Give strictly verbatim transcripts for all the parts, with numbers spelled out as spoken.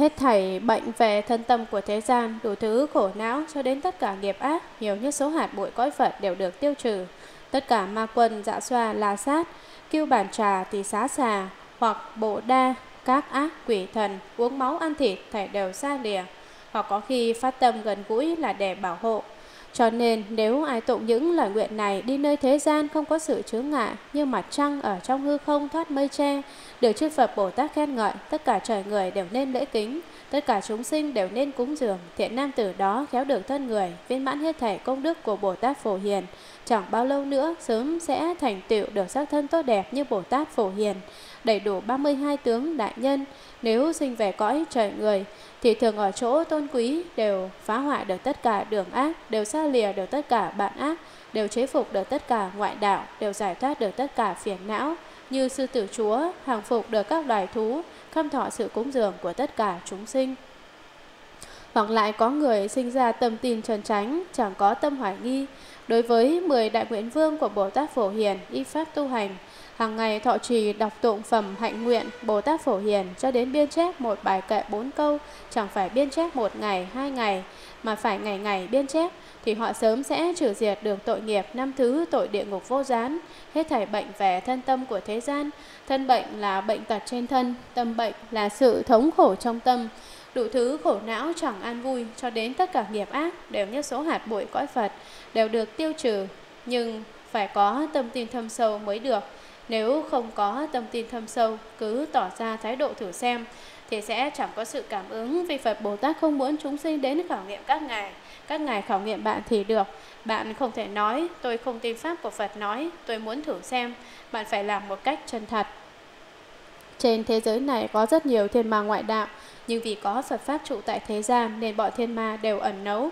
hết thảy bệnh về thân tâm của thế gian, đủ thứ khổ não cho đến tất cả nghiệp ác, nhiều như số hạt bụi cõi Phật đều được tiêu trừ. Tất cả ma quân, dã xoa, la sát, kiêu bản trà, tỳ xá xà, hoặc bộ đa, các ác, quỷ thần, uống máu ăn thịt, thảy đều xa lìa. Hoặc có khi phát tâm gần gũi là để bảo hộ. Cho nên nếu ai tụng những lời nguyện này đi nơi thế gian không có sự chướng ngại, như mặt trăng ở trong hư không thoát mây che, được chư Phật Bồ Tát khen ngợi, tất cả trời người đều nên lễ kính, tất cả chúng sinh đều nên cúng dường. Thiện nam tử đó khéo được thân người, viên mãn hết thảy công đức của Bồ Tát Phổ Hiền, chẳng bao lâu nữa sớm sẽ thành tựu được sắc thân tốt đẹp như Bồ Tát Phổ Hiền, đầy đủ ba mươi hai tướng đại nhân. Nếu sinh về cõi trời người thì thường ở chỗ tôn quý, đều phá hoại được tất cả đường ác, đều xa lìa được tất cả bạn ác, đều chế phục được tất cả ngoại đạo, đều giải thoát được tất cả phiền não, như sư tử chúa, hàng phục được các loài thú, khâm thọ sự cúng dường của tất cả chúng sinh. Hoặc lại có người sinh ra tâm tin chân chánh, chẳng có tâm hoài nghi. Đối với mười đại nguyện vương của Bồ Tát Phổ Hiền, y pháp tu hành, hàng ngày thọ trì đọc tụng phẩm hạnh nguyện Bồ Tát Phổ Hiền cho đến biên chép một bài kệ bốn câu, chẳng phải biên chép một ngày, hai ngày, mà phải ngày ngày biên chép, thì họ sớm sẽ trừ diệt được tội nghiệp năm thứ, tội địa ngục vô gián, hết thảy bệnh về thân tâm của thế gian. Thân bệnh là bệnh tật trên thân, tâm bệnh là sự thống khổ trong tâm, đủ thứ khổ não chẳng an vui cho đến tất cả nghiệp ác, đều như số hạt bụi cõi Phật, đều được tiêu trừ. Nhưng phải có tâm tin thâm sâu mới được. Nếu không có tâm tin thâm sâu, cứ tỏ ra thái độ thử xem, thì sẽ chẳng có sự cảm ứng. Vì Phật Bồ Tát không muốn chúng sinh đến khảo nghiệm các ngài. Các ngài khảo nghiệm bạn thì được. Bạn không thể nói, tôi không tin pháp của Phật nói, tôi muốn thử xem. Bạn phải làm một cách chân thật. Trên thế giới này có rất nhiều thiên ma ngoại đạo, nhưng vì có Phật Pháp trụ tại thế gian nên bọn thiên ma đều ẩn nấu,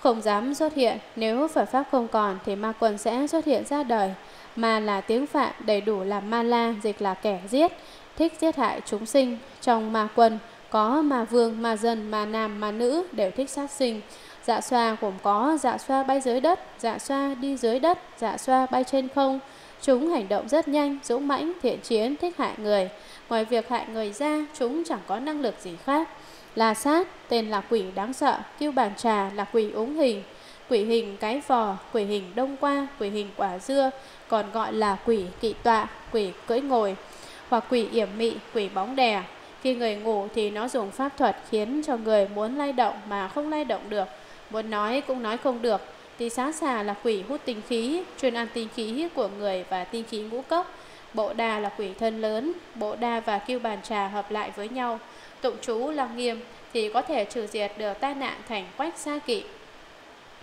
không dám xuất hiện. Nếu Phật Pháp không còn thì ma quần sẽ xuất hiện ra đời. Ma là tiếng Phạn, đầy đủ là ma la, dịch là kẻ giết, thích giết hại chúng sinh. Trong ma quân có ma vương, ma dân, ma nam, ma nữ, đều thích sát sinh. Dạ xoa gồm có dạ xoa bay dưới đất, dạ xoa đi dưới đất, dạ xoa bay trên không. Chúng hành động rất nhanh, dũng mãnh, thiện chiến, thích hại người. Ngoài việc hại người ra, chúng chẳng có năng lực gì khác. La sát, tên là quỷ đáng sợ, kiêu bàn trà là quỷ úng hình, quỷ hình cái vò, quỷ hình đông qua, quỷ hình quả dưa, còn gọi là quỷ kỵ tọa, quỷ cưỡi ngồi, hoặc quỷ yểm mị, quỷ bóng đè. Khi người ngủ thì nó dùng pháp thuật khiến cho người muốn lay động mà không lay động được, muốn nói cũng nói không được. Tỳ xá xà là quỷ hút tinh khí, chuyên ăn tinh khí của người và tinh khí ngũ cốc. Bộ đà là quỷ thân lớn, bộ đà và kiêu bàn trà hợp lại với nhau. Tụng chú lăng nghiêm thì có thể trừ diệt được tai nạn thành quách xa kỵ.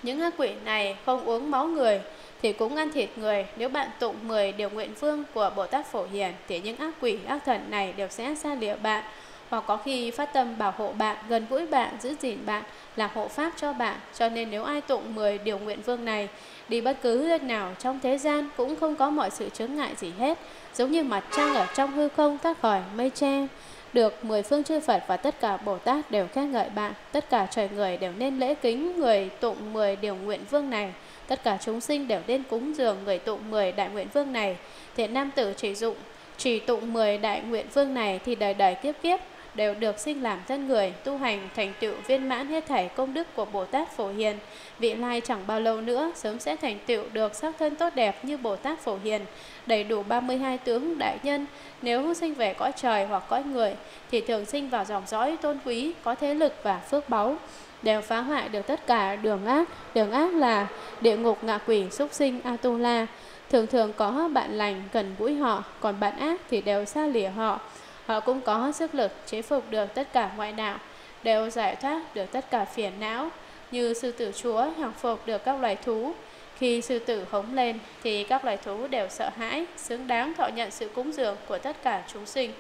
Những ác quỷ này không uống máu người thì cũng ăn thịt người. Nếu bạn tụng mười điều nguyện vương của Bồ Tát Phổ Hiền thì những ác quỷ, ác thần này đều sẽ xa lìa bạn, hoặc có khi phát tâm bảo hộ bạn, gần gũi bạn, giữ gìn bạn, làm hộ pháp cho bạn. Cho nên nếu ai tụng mười điều nguyện vương này đi bất cứ nơi nào trong thế gian cũng không có mọi sự chướng ngại gì hết, giống như mặt trăng ở trong hư không thoát khỏi mây che, được mười phương chư Phật và tất cả Bồ Tát đều khen ngợi bạn. Tất cả trời người đều nên lễ kính người tụng mười điều nguyện vương này, tất cả chúng sinh đều nên cúng dường người tụng mười đại nguyện vương này. Thiện nam tử chỉ dụng chỉ tụng mười đại nguyện vương này thì đời đời kiếp kiếp đều được sinh làm thân người, tu hành thành tựu viên mãn hết thảy công đức của Bồ Tát Phổ Hiền. Vị lai chẳng bao lâu nữa sớm sẽ thành tựu được sắc thân tốt đẹp như Bồ Tát Phổ Hiền, đầy đủ ba mươi hai tướng đại nhân. Nếu sinh về cõi trời hoặc cõi người thì thường sinh vào dòng dõi tôn quý, có thế lực và phước báu, đều phá hoại được tất cả đường ác. Đường ác là địa ngục, ngạ quỷ, súc sinh, Atula. Thường thường có bạn lành gần gũi họ, còn bạn ác thì đều xa lìa họ. Họ cũng có sức lực chế phục được tất cả ngoại đạo, đều giải thoát được tất cả phiền não, như sư tử chúa hàng phục được các loài thú. Khi sư tử hống lên thì các loài thú đều sợ hãi, xứng đáng thọ nhận sự cúng dường của tất cả chúng sinh.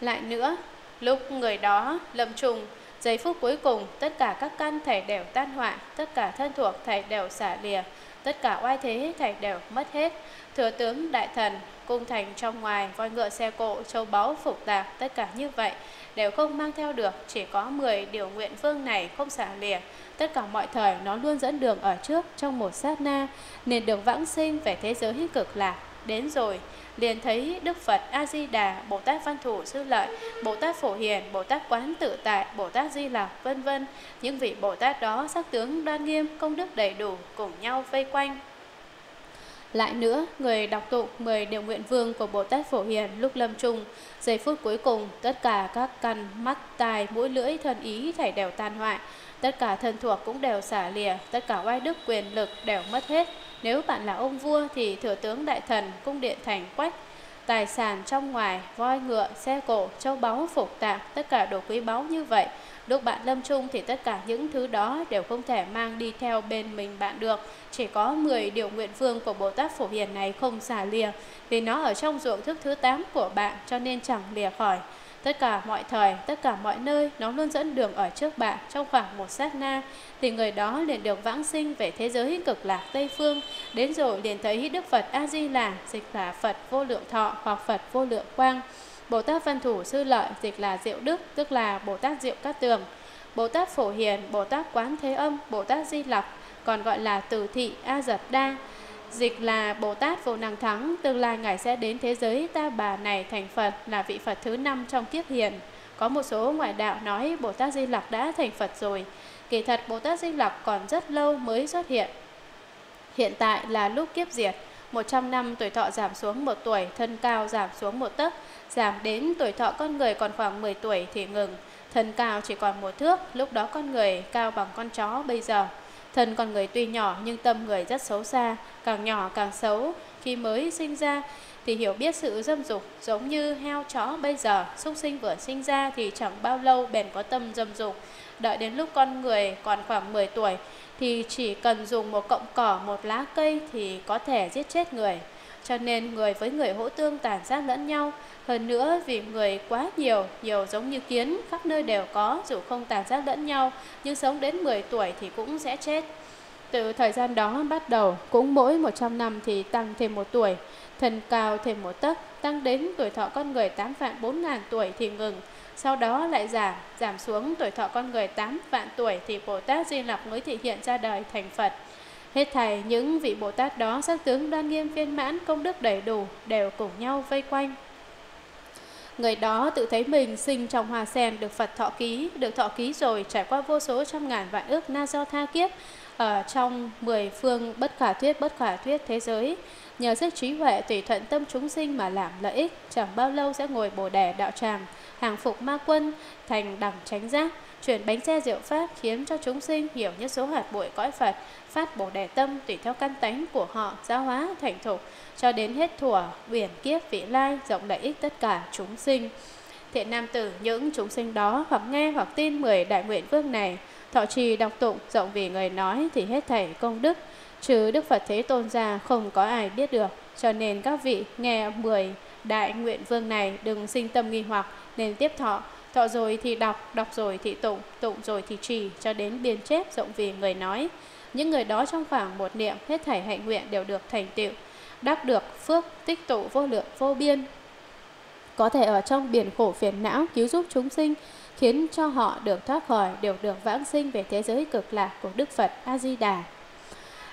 Lại nữa, lúc người đó lâm trùng, giây phút cuối cùng tất cả các căn thảy đều tan hoại, tất cả thân thuộc thảy đều xả lìa, tất cả oai thế thảy đều mất hết. Thừa tướng đại thần, cung thành trong ngoài, voi ngựa xe cộ, châu báu phục tạp, tất cả như vậy đều không mang theo được. Chỉ có mười điều nguyện vương này không xả lìa, tất cả mọi thời nó luôn dẫn đường ở trước trong một sát na, nên được vãng sinh về thế giới cực lạc. đến rồi, liền thấy Đức Phật A Di Đà, Bồ Tát Văn Thù Sư Lợi, Bồ Tát Phổ Hiền, Bồ Tát Quán Tự Tại, Bồ Tát Di Lặc, vân vân. Những vị Bồ Tát đó sắc tướng đoan nghiêm, công đức đầy đủ, cùng nhau vây quanh. Lại nữa, người đọc tụng mười điều nguyện vương của Bồ Tát Phổ Hiền lúc lâm chung, giây phút cuối cùng, tất cả các căn, mắt, tai, mũi, lưỡi, thân ý thảy đều tan hoại, tất cả thân thuộc cũng đều xả lìa, tất cả oai đức quyền lực đều mất hết. Nếu bạn là ông vua thì thừa tướng đại thần, cung điện thành quách, tài sản trong ngoài, voi ngựa, xe cộ, châu báu, phục tạm, tất cả đồ quý báu như vậy. Lúc bạn lâm chung thì tất cả những thứ đó đều không thể mang đi theo bên mình bạn được. Chỉ có mười điều nguyện vương của Bồ Tát Phổ Hiền này không xả lìa, vì nó ở trong ruộng thức thứ tám của bạn, cho nên chẳng lìa khỏi. Tất cả mọi thời, tất cả mọi nơi, nó luôn dẫn đường ở trước bạn. Trong khoảng một sát na thì người đó liền được vãng sinh về thế giới cực lạc Tây Phương. Đến rồi liền thấy Đức Phật A-di-là, dịch là Phật Vô Lượng Thọ hoặc Phật Vô Lượng Quang, Bồ Tát Văn Thù Sư Lợi, dịch là Diệu Đức, tức là Bồ Tát Diệu Cát Tường, Bồ Tát Phổ Hiền, Bồ Tát Quán Thế Âm, Bồ Tát Di Lặc, còn gọi là Từ Thị A Giật Đa, dịch là Bồ Tát Vô Năng Thắng. Tương lai Ngài sẽ đến thế giới Ta Bà này thành Phật, là vị Phật thứ năm trong kiếp hiện. Có một số ngoại đạo nói Bồ Tát Di Lặc đã thành Phật rồi. Kỳ thật Bồ Tát Di Lặc còn rất lâu mới xuất hiện. Hiện tại là lúc kiếp diệt, một trăm năm tuổi thọ giảm xuống một tuổi, thân cao giảm xuống một tấc, giảm đến tuổi thọ con người còn khoảng mười tuổi thì ngừng. Thân cao chỉ còn một thước, lúc đó con người cao bằng con chó bây giờ. Thân con người tuy nhỏ nhưng tâm người rất xấu xa, càng nhỏ càng xấu. Khi mới sinh ra thì hiểu biết sự dâm dục giống như heo chó bây giờ. Súc sinh vừa sinh ra thì chẳng bao lâu bèn có tâm dâm dục. Đợi đến lúc con người còn khoảng mười tuổi thì chỉ cần dùng một cọng cỏ, một lá cây thì có thể giết chết người. Cho nên người với người hỗ tương tàn sát lẫn nhau. Hơn nữa vì người quá nhiều, nhiều giống như kiến, khắp nơi đều có, dù không tàn sát lẫn nhau, nhưng sống đến mười tuổi thì cũng sẽ chết. Từ thời gian đó bắt đầu, cũng mỗi một trăm năm thì tăng thêm một tuổi, thân cao thêm một tấc, tăng đến tuổi thọ con người tám vạn bốn ngàn tuổi thì ngừng. Sau đó lại giảm, giảm xuống tuổi thọ con người tám vạn tuổi thì Bồ Tát Di Lặc mới thị hiện ra đời thành Phật. Hết thảy những vị Bồ Tát đó sắc tướng đoan nghiêm viên mãn, công đức đầy đủ, đều cùng nhau vây quanh. Người đó tự thấy mình sinh trong hoa sen, được Phật thọ ký, được thọ ký rồi, trải qua vô số trăm ngàn vạn ước na do tha kiếp ở trong mười phương bất khả thuyết bất khả thuyết thế giới, nhờ sức trí huệ tùy thuận tâm chúng sinh mà làm lợi ích, chẳng bao lâu sẽ ngồi Bồ đề đạo tràng, hàng phục ma quân, thành đẳng chánh giác, chuyển bánh xe diệu pháp, khiến cho chúng sinh hiểu nhất số hạt bụi cõi Phật, phát Bồ đề tâm tùy theo căn tánh của họ, giáo hóa thành thục, cho đến hết thuở biển kiếp vị lai, rộng lợi ích tất cả chúng sinh. Thiện nam tử, những chúng sinh đó hoặc nghe hoặc tin mười đại nguyện vương này, thọ trì đọc tụng, rộng vì người nói thì hết thảy công đức trừ Đức Phật Thế Tôn ra không có ai biết được. Cho nên các vị nghe mười đại nguyện vương này đừng sinh tâm nghi hoặc, nên tiếp thọ. Thọ rồi thì đọc, đọc rồi thì tụng, tụng rồi thì trì, cho đến biên chép rộng vì người nói. Những người đó trong khoảng một niệm, hết thảy hạnh nguyện đều được thành tựu, đắc được phước tích tụ vô lượng vô biên, có thể ở trong biển khổ phiền não cứu giúp chúng sinh, khiến cho họ được thoát khỏi, đều được vãng sinh về thế giới cực lạc của Đức Phật A Di Đà.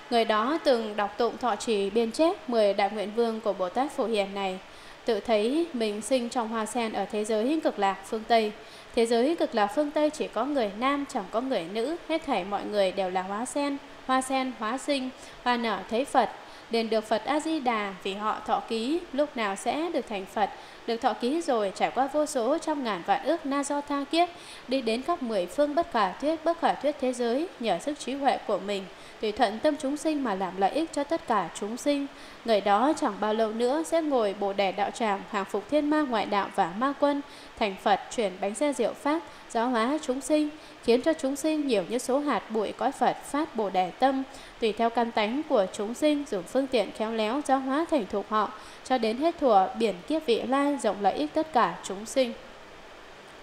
Người đó từng đọc tụng thọ trì biên chép mười đại nguyện vương của Bồ Tát Phổ Hiền này, tự thấy mình sinh trong hoa sen ở thế giới cực lạc phương Tây. Thế giới cực lạc phương Tây chỉ có người nam, chẳng có người nữ, hết thảy mọi người đều là hoa sen, hoa sen hóa sinh, hoa nở thấy Phật, liền được Phật A-di-đà vì họ thọ ký, lúc nào sẽ được thành Phật. Được thọ ký rồi, trải qua vô số trăm ngàn vạn ước na do tha kiếp, đi đến khắp mười phương bất khả thuyết bất khả thuyết thế giới, nhờ sức trí huệ của mình tùy thuận tâm chúng sinh mà làm lợi ích cho tất cả chúng sinh. Người đó chẳng bao lâu nữa sẽ ngồi Bồ đề đạo tràng, hàng phục thiên ma ngoại đạo và ma quân, thành Phật, chuyển bánh xe diệu pháp, giáo hóa chúng sinh, khiến cho chúng sinh nhiều như số hạt bụi cõi Phật, phát Bồ đề tâm tùy theo căn tánh của chúng sinh, dùng phương tiện khéo léo giáo hóa thành thục họ, cho đến hết thuở biển kiếp vị lai, rộng lợi ích tất cả chúng sinh.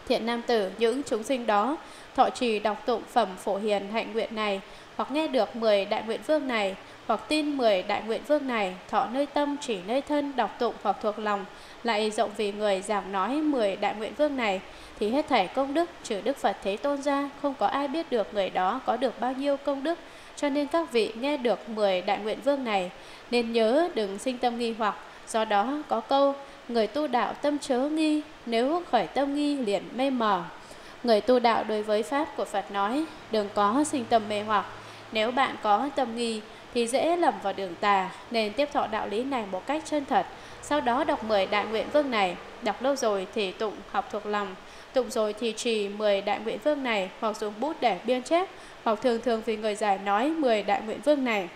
Thiện nam tử, những chúng sinh đó thọ trì đọc tụng phẩm Phổ Hiền hạnh nguyện này, hoặc nghe được mười đại nguyện vương này, hoặc tin mười đại nguyện vương này, thọ nơi tâm, chỉ nơi thân, đọc tụng hoặc thuộc lòng, lại rộng vì người giảng nói mười đại nguyện vương này, thì hết thảy công đức trừ Đức Phật Thế Tôn ra không có ai biết được người đó có được bao nhiêu công đức. Cho nên các vị nghe được mười đại nguyện vương này nên nhớ đừng sinh tâm nghi hoặc, Do đó có câu, người tu đạo tâm chớ nghi, nếu khởi tâm nghi liền mê mờ. Người tu đạo đối với Pháp của Phật nói, đừng có sinh tâm mê hoặc. Nếu bạn có tâm nghi thì dễ lầm vào đường tà, nên tiếp thọ đạo lý này một cách chân thật. Sau đó đọc mười đại nguyện vương này, đọc lâu rồi thì tụng học thuộc lòng. Tụng rồi thì trì mười đại nguyện vương này, hoặc dùng bút để biên chép, hoặc thường thường vì người giải nói mười đại nguyện vương này.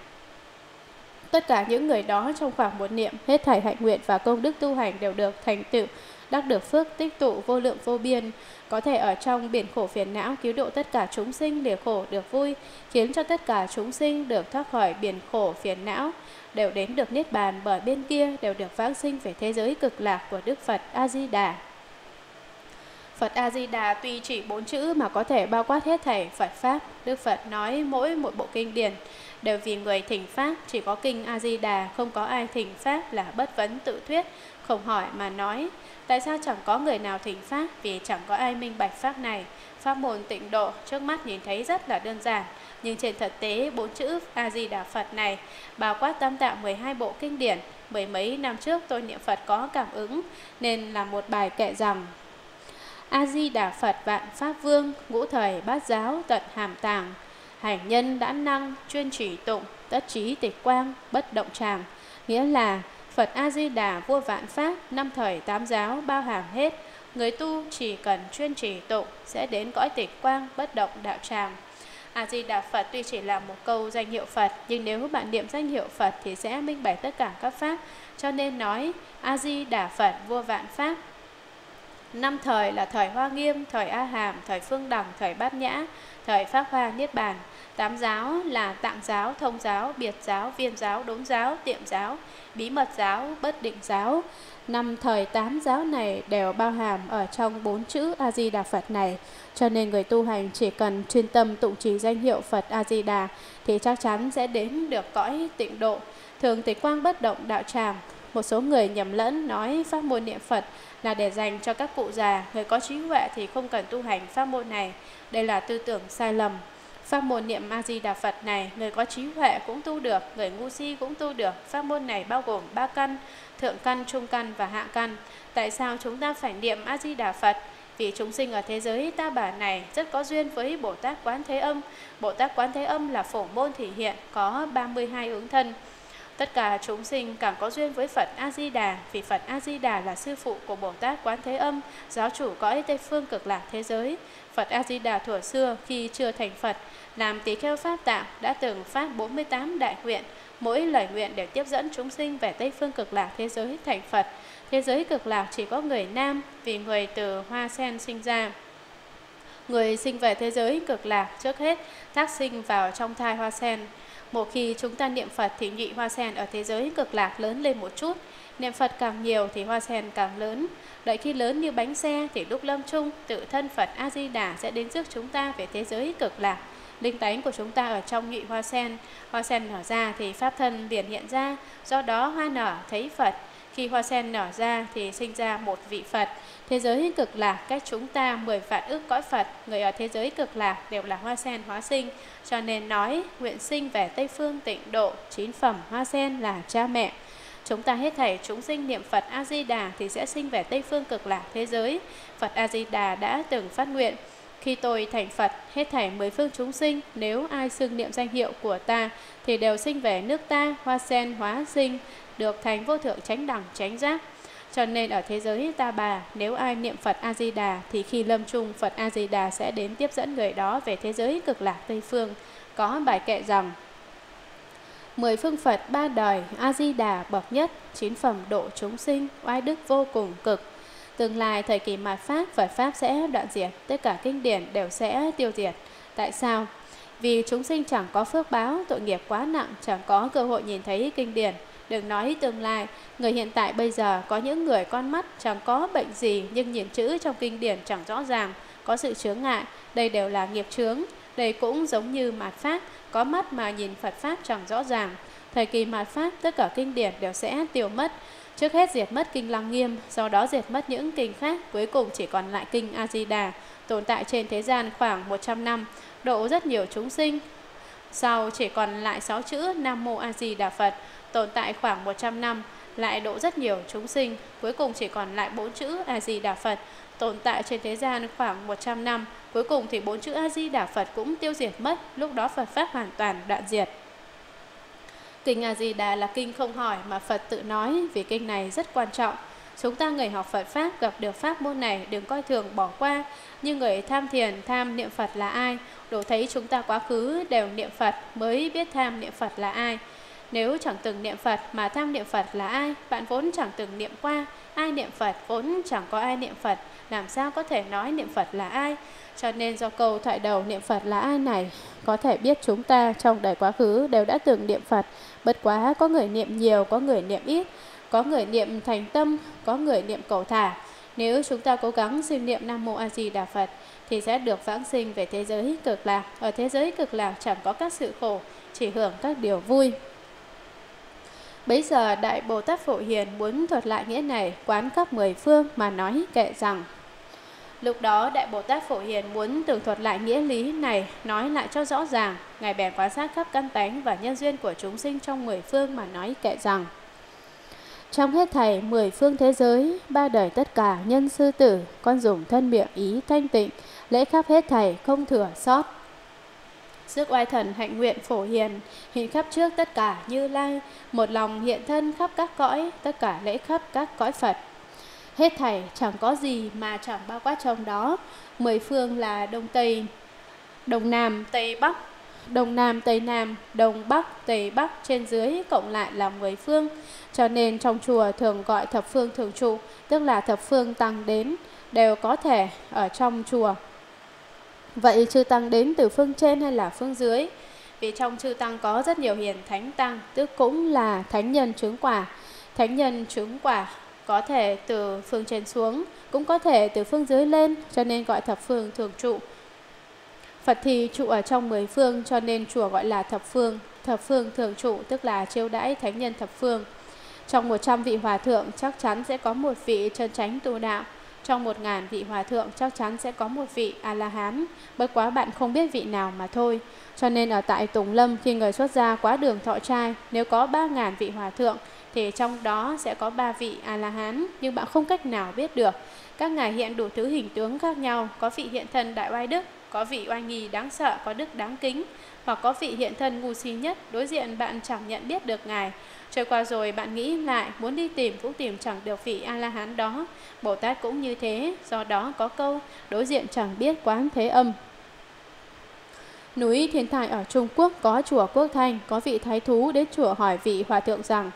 Tất cả những người đó trong khoảng một niệm, hết thảy hạnh nguyện và công đức tu hành đều được thành tựu, đắc được phước tích tụ vô lượng vô biên, có thể ở trong biển khổ phiền não cứu độ tất cả chúng sinh lìa khổ được vui, khiến cho tất cả chúng sinh được thoát khỏi biển khổ phiền não, đều đến được niết bàn bởi bên kia, đều được vãng sinh về thế giới cực lạc của Đức Phật A Di Đà. Phật A Di Đà tuy chỉ bốn chữ mà có thể bao quát hết thảy Phật pháp. Đức Phật nói mỗi một bộ kinh điển đều vì người thỉnh pháp, chỉ có kinh A Di Đà không có ai thỉnh pháp là bất vấn tự thuyết, không hỏi mà nói. Tại sao chẳng có người nào thỉnh pháp? Vì chẳng có ai minh bạch pháp này. Pháp môn tịnh độ trước mắt nhìn thấy rất là đơn giản, nhưng trên thực tế bốn chữ A Di Đà Phật này bao quát tam tạng mười hai bộ kinh điển. Mười mấy năm trước tôi niệm Phật có cảm ứng nên làm một bài kệ rằng: A Di Đà Phật vạn pháp vương, ngũ thời bát giáo tận hàm tàng. Hành nhân đã năng chuyên chỉ tụng, tất trí tịch quang bất động tràng. Nghĩa là Phật A Di Đà vua vạn pháp, năm thời tám giáo bao hàm hết. Người tu chỉ cần chuyên trì tụng sẽ đến cõi tịch quang bất động đạo tràng. A Di Đà Phật tuy chỉ là một câu danh hiệu Phật, nhưng nếu bạn niệm danh hiệu Phật thì sẽ minh bạch tất cả các pháp. Cho nên nói A Di Đà Phật vua vạn pháp. Năm thời là thời Hoa Nghiêm, thời A Hàm, thời Phương Đẳng, thời Bát Nhã, thời Pháp Hoa Niết Bàn. Tám giáo là Tạng giáo, Thông giáo, Biệt giáo, Viên giáo, Đốn giáo, Tiệm giáo, Bí mật giáo, Bất định giáo. Năm thời tám giáo này đều bao hàm ở trong bốn chữ A Di Đà Phật này. Cho nên người tu hành chỉ cần chuyên tâm tụng trì danh hiệu Phật A Di Đà thì chắc chắn sẽ đến được cõi tịnh độ, thường tịch quang bất động đạo tràng. Một số người nhầm lẫn nói pháp môn niệm Phật là để dành cho các cụ già, người có trí huệ thì không cần tu hành pháp môn này. Đây là tư tưởng sai lầm. Pháp môn niệm A Di Đà Phật này, người có trí huệ cũng tu được, người ngu si cũng tu được. Pháp môn này bao gồm ba căn, thượng căn, trung căn và hạ căn. Tại sao chúng ta phải niệm A Di Đà Phật? Vì chúng sinh ở thế giới ta bà này rất có duyên với Bồ Tát Quán Thế Âm. Bồ Tát Quán Thế Âm là phổ môn thể hiện có ba mươi hai ứng thân. Tất cả chúng sinh càng có duyên với Phật A-di-đà, vì Phật A-di-đà là sư phụ của Bồ Tát Quán Thế Âm, giáo chủ cõi Tây Phương cực lạc thế giới. Phật A-di-đà thuở xưa khi chưa thành Phật, làm tỳ kheo Pháp Tạng đã từng phát bốn mươi tám đại nguyện, mỗi lời nguyện đều tiếp dẫn chúng sinh về Tây Phương cực lạc thế giới thành Phật. Thế giới cực lạc chỉ có người nam, vì người từ hoa sen sinh ra. Người sinh về thế giới cực lạc trước hết tác sinh vào trong thai hoa sen. Một khi chúng ta niệm Phật thì nhụy hoa sen ở thế giới cực lạc lớn lên một chút. Niệm Phật càng nhiều thì hoa sen càng lớn. Đợi khi lớn như bánh xe thì lúc lâm chung, tự thân Phật A-di-đà sẽ đến rước chúng ta về thế giới cực lạc. Linh tánh của chúng ta ở trong nhụy hoa sen. Hoa sen nở ra thì Pháp thân liền hiện ra. Do đó hoa nở thấy Phật. Khi hoa sen nở ra thì sinh ra một vị Phật. Thế giới cực lạc cách chúng ta mười vạn ức cõi Phật. Người ở thế giới cực lạc đều là hoa sen hóa sinh. Cho nên nói nguyện sinh về Tây Phương tịnh độ, chín phẩm hoa sen là cha mẹ. Chúng ta hết thảy chúng sinh niệm Phật A-di-đà thì sẽ sinh về Tây Phương cực lạc thế giới. Phật A-di-đà đã từng phát nguyện: khi tôi thành Phật, hết thảy mười phương chúng sinh, nếu ai xưng niệm danh hiệu của ta thì đều sinh về nước ta, hoa sen hóa sinh, được thành vô thượng chánh đẳng chánh giác. Cho nên ở thế giới ta bà, nếu ai niệm Phật A-di-đà thì khi lâm chung, Phật A-di-đà sẽ đến tiếp dẫn người đó về thế giới cực lạc Tây Phương. Có bài kệ rằng: mười phương Phật ba đời, A-di-đà bậc nhất, chín phẩm độ chúng sinh, oai đức vô cùng cực. Tương lai thời kỳ mạt Pháp, Phật Pháp sẽ đoạn diệt, tất cả kinh điển đều sẽ tiêu diệt. Tại sao? Vì chúng sinh chẳng có phước báo, tội nghiệp quá nặng, chẳng có cơ hội nhìn thấy kinh điển. Đừng nói tương lai, người hiện tại bây giờ có những người con mắt chẳng có bệnh gì nhưng nhìn chữ trong kinh điển chẳng rõ ràng, có sự chướng ngại, đây đều là nghiệp chướng. Đây cũng giống như mạt Pháp, có mắt mà nhìn Phật Pháp chẳng rõ ràng. Thời kỳ mạt Pháp tất cả kinh điển đều sẽ tiêu mất. Trước hết diệt mất kinh Lăng Nghiêm, sau đó diệt mất những kinh khác, cuối cùng chỉ còn lại kinh A-di-đà, tồn tại trên thế gian khoảng một trăm năm, độ rất nhiều chúng sinh. Sau chỉ còn lại sáu chữ Nam Mô A Di Đà Phật, tồn tại khoảng một trăm năm, lại độ rất nhiều chúng sinh, cuối cùng chỉ còn lại bốn chữ A Di Đà Phật, tồn tại trên thế gian khoảng một trăm năm. Cuối cùng thì bốn chữ A Di Đà Phật cũng tiêu diệt mất, lúc đó Phật pháp hoàn toàn đoạn diệt. Kinh A Di Đà là kinh không hỏi mà Phật tự nói, vì kinh này rất quan trọng. Chúng ta người học Phật pháp gặp được pháp môn này đừng coi thường bỏ qua. Như người tham thiền, tham niệm Phật là ai, đủ thấy chúng ta quá khứ đều niệm Phật mới biết tham niệm Phật là ai. Nếu chẳng từng niệm Phật mà tham niệm Phật là ai, bạn vốn chẳng từng niệm qua. Ai niệm Phật vốn chẳng có ai niệm Phật, làm sao có thể nói niệm Phật là ai? Cho nên do câu thoại đầu niệm Phật là ai này, có thể biết chúng ta trong đời quá khứ đều đã từng niệm Phật. Bất quá có người niệm nhiều, có người niệm ít, có người niệm thành tâm, có người niệm cầu thả. Nếu chúng ta cố gắng siêng niệm Nam Mô A Di Đà Phật thì sẽ được vãng sinh về thế giới cực lạc. Ở thế giới cực lạc chẳng có các sự khổ, chỉ hưởng các điều vui. Bấy giờ Đại Bồ Tát Phổ Hiền muốn thuật lại nghĩa này quán khắp mười phương mà nói kệ rằng. Lúc đó Đại Bồ Tát Phổ Hiền muốn tường thuật lại nghĩa lý này, nói lại cho rõ ràng. Ngài bèn quan sát khắp căn tánh và nhân duyên của chúng sinh trong mười phương mà nói kệ rằng. Trong hết thảy mười phương thế giới, ba đời tất cả nhân sư tử, con dùng thân miệng ý thanh tịnh, lễ khắp hết thảy không thừa sót. Sức oai thần hạnh nguyện Phổ Hiền, hiện khắp trước tất cả Như Lai, một lòng hiện thân khắp các cõi, tất cả lễ khắp các cõi Phật. Hết thảy chẳng có gì mà chẳng bao quát trong đó. Mười phương là Đông Tây, Đông Nam, Tây Bắc, Đông Nam, Tây Nam, Đông Bắc, Tây Bắc, trên dưới cộng lại là mười phương. Cho nên trong chùa thường gọi thập phương thường trụ, tức là thập phương tăng đến, đều có thể ở trong chùa. Vậy chư tăng đến từ phương trên hay là phương dưới? Vì trong chư tăng có rất nhiều hiền thánh tăng, tức cũng là thánh nhân chứng quả. Thánh nhân chứng quả có thể từ phương trên xuống, cũng có thể từ phương dưới lên, cho nên gọi thập phương thường trụ. Phật thì trụ ở trong mười phương, cho nên chùa gọi là thập phương. Thập phương thường trụ tức là chiêu đãi thánh nhân thập phương. Trong một trăm vị hòa thượng chắc chắn sẽ có một vị chân chánh tu đạo. Trong một ngàn vị hòa thượng chắc chắn sẽ có một vị A-la-hán, bất quá bạn không biết vị nào mà thôi. Cho nên ở tại Tùng Lâm, khi người xuất gia quá đường thọ trai, nếu có ba ngàn vị hòa thượng thì trong đó sẽ có ba vị A-la-hán, nhưng bạn không cách nào biết được. Các ngài hiện đủ thứ hình tướng khác nhau, có vị hiện thân đại oai đức, có vị oai nghi đáng sợ, có đức đáng kính, hoặc có vị hiện thân ngu si nhất, đối diện bạn chẳng nhận biết được ngài. Trôi qua rồi bạn nghĩ lại, muốn đi tìm cũng tìm chẳng được vị A-la-hán đó. Bồ Tát cũng như thế, do đó có câu đối diện chẳng biết quán thế âm. Núi Thiên Thai ở Trung Quốc có chùa Quốc Thanh, có vị thái thú đến chùa hỏi vị hòa thượng rằng,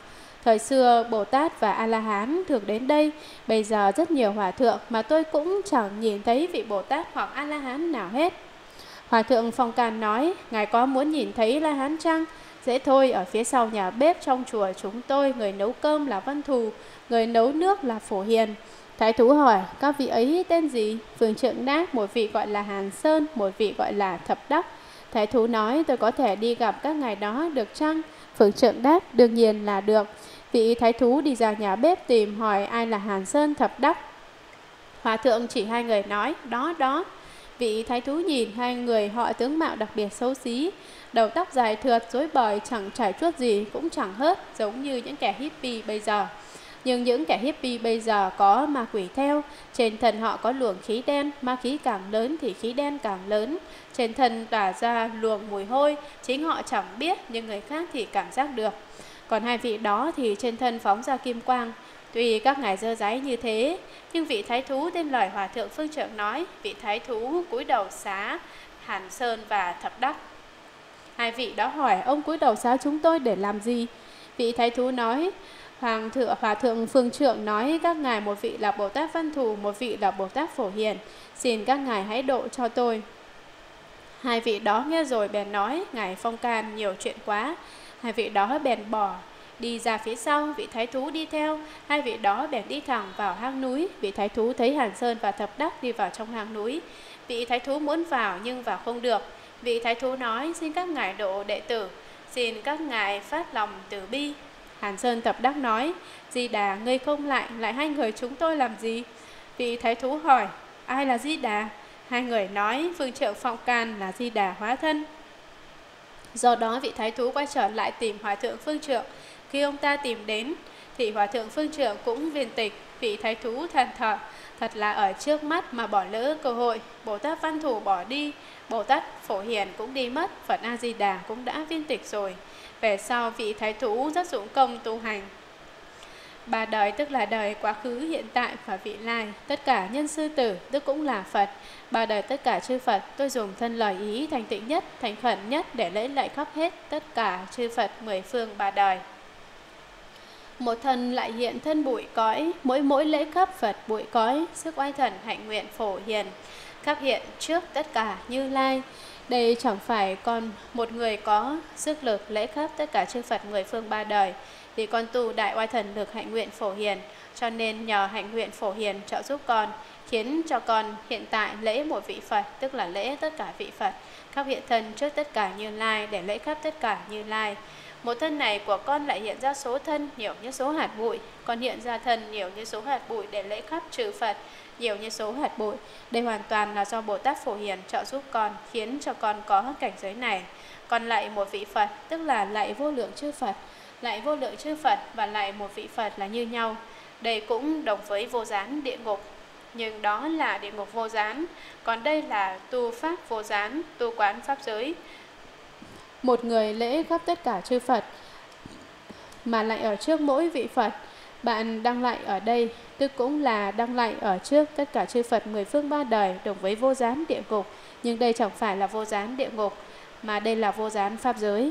thời xưa Bồ Tát và A-la-hán thường đến đây, bây giờ rất nhiều hòa thượng mà tôi cũng chẳng nhìn thấy vị Bồ Tát hoặc A-la-hán nào hết. Hòa thượng Phong Can nói, ngài có muốn nhìn thấy A-la-hán chăng? Dễ thôi, ở phía sau nhà bếp trong chùa chúng tôi, người nấu cơm là Văn Thù, người nấu nước là Phổ Hiền. Thái thú hỏi, các vị ấy tên gì? Phương Trượng Đáp, một vị gọi là Hàn Sơn, một vị gọi là Thập Đắc. Thái thú nói, tôi có thể đi gặp các ngài đó được chăng? Phương Trượng Đáp, đương nhiên là được. Vị thái thú đi ra nhà bếp tìm hỏi ai là Hàn Sơn, Thập Đắc. Hòa thượng chỉ hai người nói, đó đó. Vị thái thú nhìn hai người họ tướng mạo đặc biệt xấu xí, đầu tóc dài thượt, rối bời, chẳng trải chuốt gì, cũng chẳng hớt, giống như những kẻ hippie bây giờ. Nhưng những kẻ hippie bây giờ có ma quỷ theo, trên thân họ có luồng khí đen, ma khí càng lớn thì khí đen càng lớn. Trên thân tỏa ra luồng mùi hôi, chính họ chẳng biết, nhưng người khác thì cảm giác được. Còn hai vị đó thì trên thân phóng ra kim quang. Tuy các ngài dơ dáy như thế, nhưng vị thái thú tên lời hòa thượng Phương Trượng nói, vị thái thú cúi đầu xá Hàn Sơn và Thập Đắc. Hai vị đó hỏi, ông cúi đầu xá chúng tôi để làm gì? Vị thái thú nói, Hoàng thượng, Hòa thượng Phương Trượng nói, các ngài một vị là Bồ Tát Văn Thù, một vị là Bồ Tát Phổ Hiền, xin các ngài hãy độ cho tôi. Hai vị đó nghe rồi bèn nói, ngài Phong Can nhiều chuyện quá. Hai vị đó bèn bỏ đi ra phía sau, vị thái thú đi theo. Hai vị đó bèn đi thẳng vào hang núi. Vị thái thú thấy Hàn Sơn và Thập Đắc đi vào trong hang núi. Vị thái thú muốn vào nhưng vào không được. Vị thái thú nói, xin các ngài độ đệ tử, xin các ngài phát lòng từ bi. Hàn Sơn Thập Đắc nói, Di Đà, ngươi không lại, lại hai người chúng tôi làm gì? Vị thái thú hỏi, ai là Di Đà? Hai người nói, Phương Trượng Phong Can là Di Đà hóa thân. Do đó vị thái thú quay trở lại tìm Hòa thượng Phương Trượng. Khi ông ta tìm đến Thì Hòa Thượng Phương Trượng cũng viên tịch, vị thái thú than thở, thật là ở trước mắt mà bỏ lỡ cơ hội. Bồ Tát Văn Thù bỏ đi, Bồ Tát Phổ Hiền cũng đi mất, Phật A-di-đà cũng đã viên tịch rồi. Về sau vị thái thú rất dụng công tu hành. Ba đời tức là đời quá khứ, hiện tại và vị lai. Tất cả nhân sư tử tức cũng là Phật. Ba đời tất cả chư Phật, tôi dùng thân lời ý thành tịnh nhất, thành khẩn nhất để lễ lại khắp hết tất cả chư Phật mười phương ba đời. Một thân lại hiện thân bụi cõi, mỗi mỗi lễ khắp Phật bụi cõi, sức oai thần hạnh nguyện Phổ Hiền, khắp hiện trước tất cả Như Lai. Đây chẳng phải còn một người có sức lực lễ khắp tất cả chư Phật mười phương ba đời. Vì con tu đại oai thần lực hạnh nguyện Phổ Hiền, cho nên nhờ hạnh nguyện Phổ Hiền trợ giúp con, khiến cho con hiện tại lễ một vị Phật, tức là lễ tất cả vị Phật, khắp hiện thân trước tất cả Như Lai để lễ khắp tất cả Như Lai. Một thân này của con lại hiện ra số thân nhiều như số hạt bụi, con hiện ra thân nhiều như số hạt bụi để lễ khắp trừ Phật nhiều như số hạt bụi. Đây hoàn toàn là do Bồ Tát Phổ Hiền trợ giúp con, khiến cho con có cảnh giới này. Còn lại một vị Phật, tức là lại vô lượng chư Phật, lại vô lượng chư Phật và lại một vị Phật là như nhau. Đây cũng đồng với vô gián địa ngục, nhưng đó là địa ngục vô gián, còn đây là tu pháp vô gián, tu quán pháp giới. Một người lễ khắp tất cả chư Phật mà lại ở trước mỗi vị Phật. Bạn đang lại ở đây tức cũng là đang lại ở trước tất cả chư Phật mười phương ba đời, đồng với vô gián địa ngục, nhưng đây chẳng phải là vô gián địa ngục mà đây là vô gián pháp giới.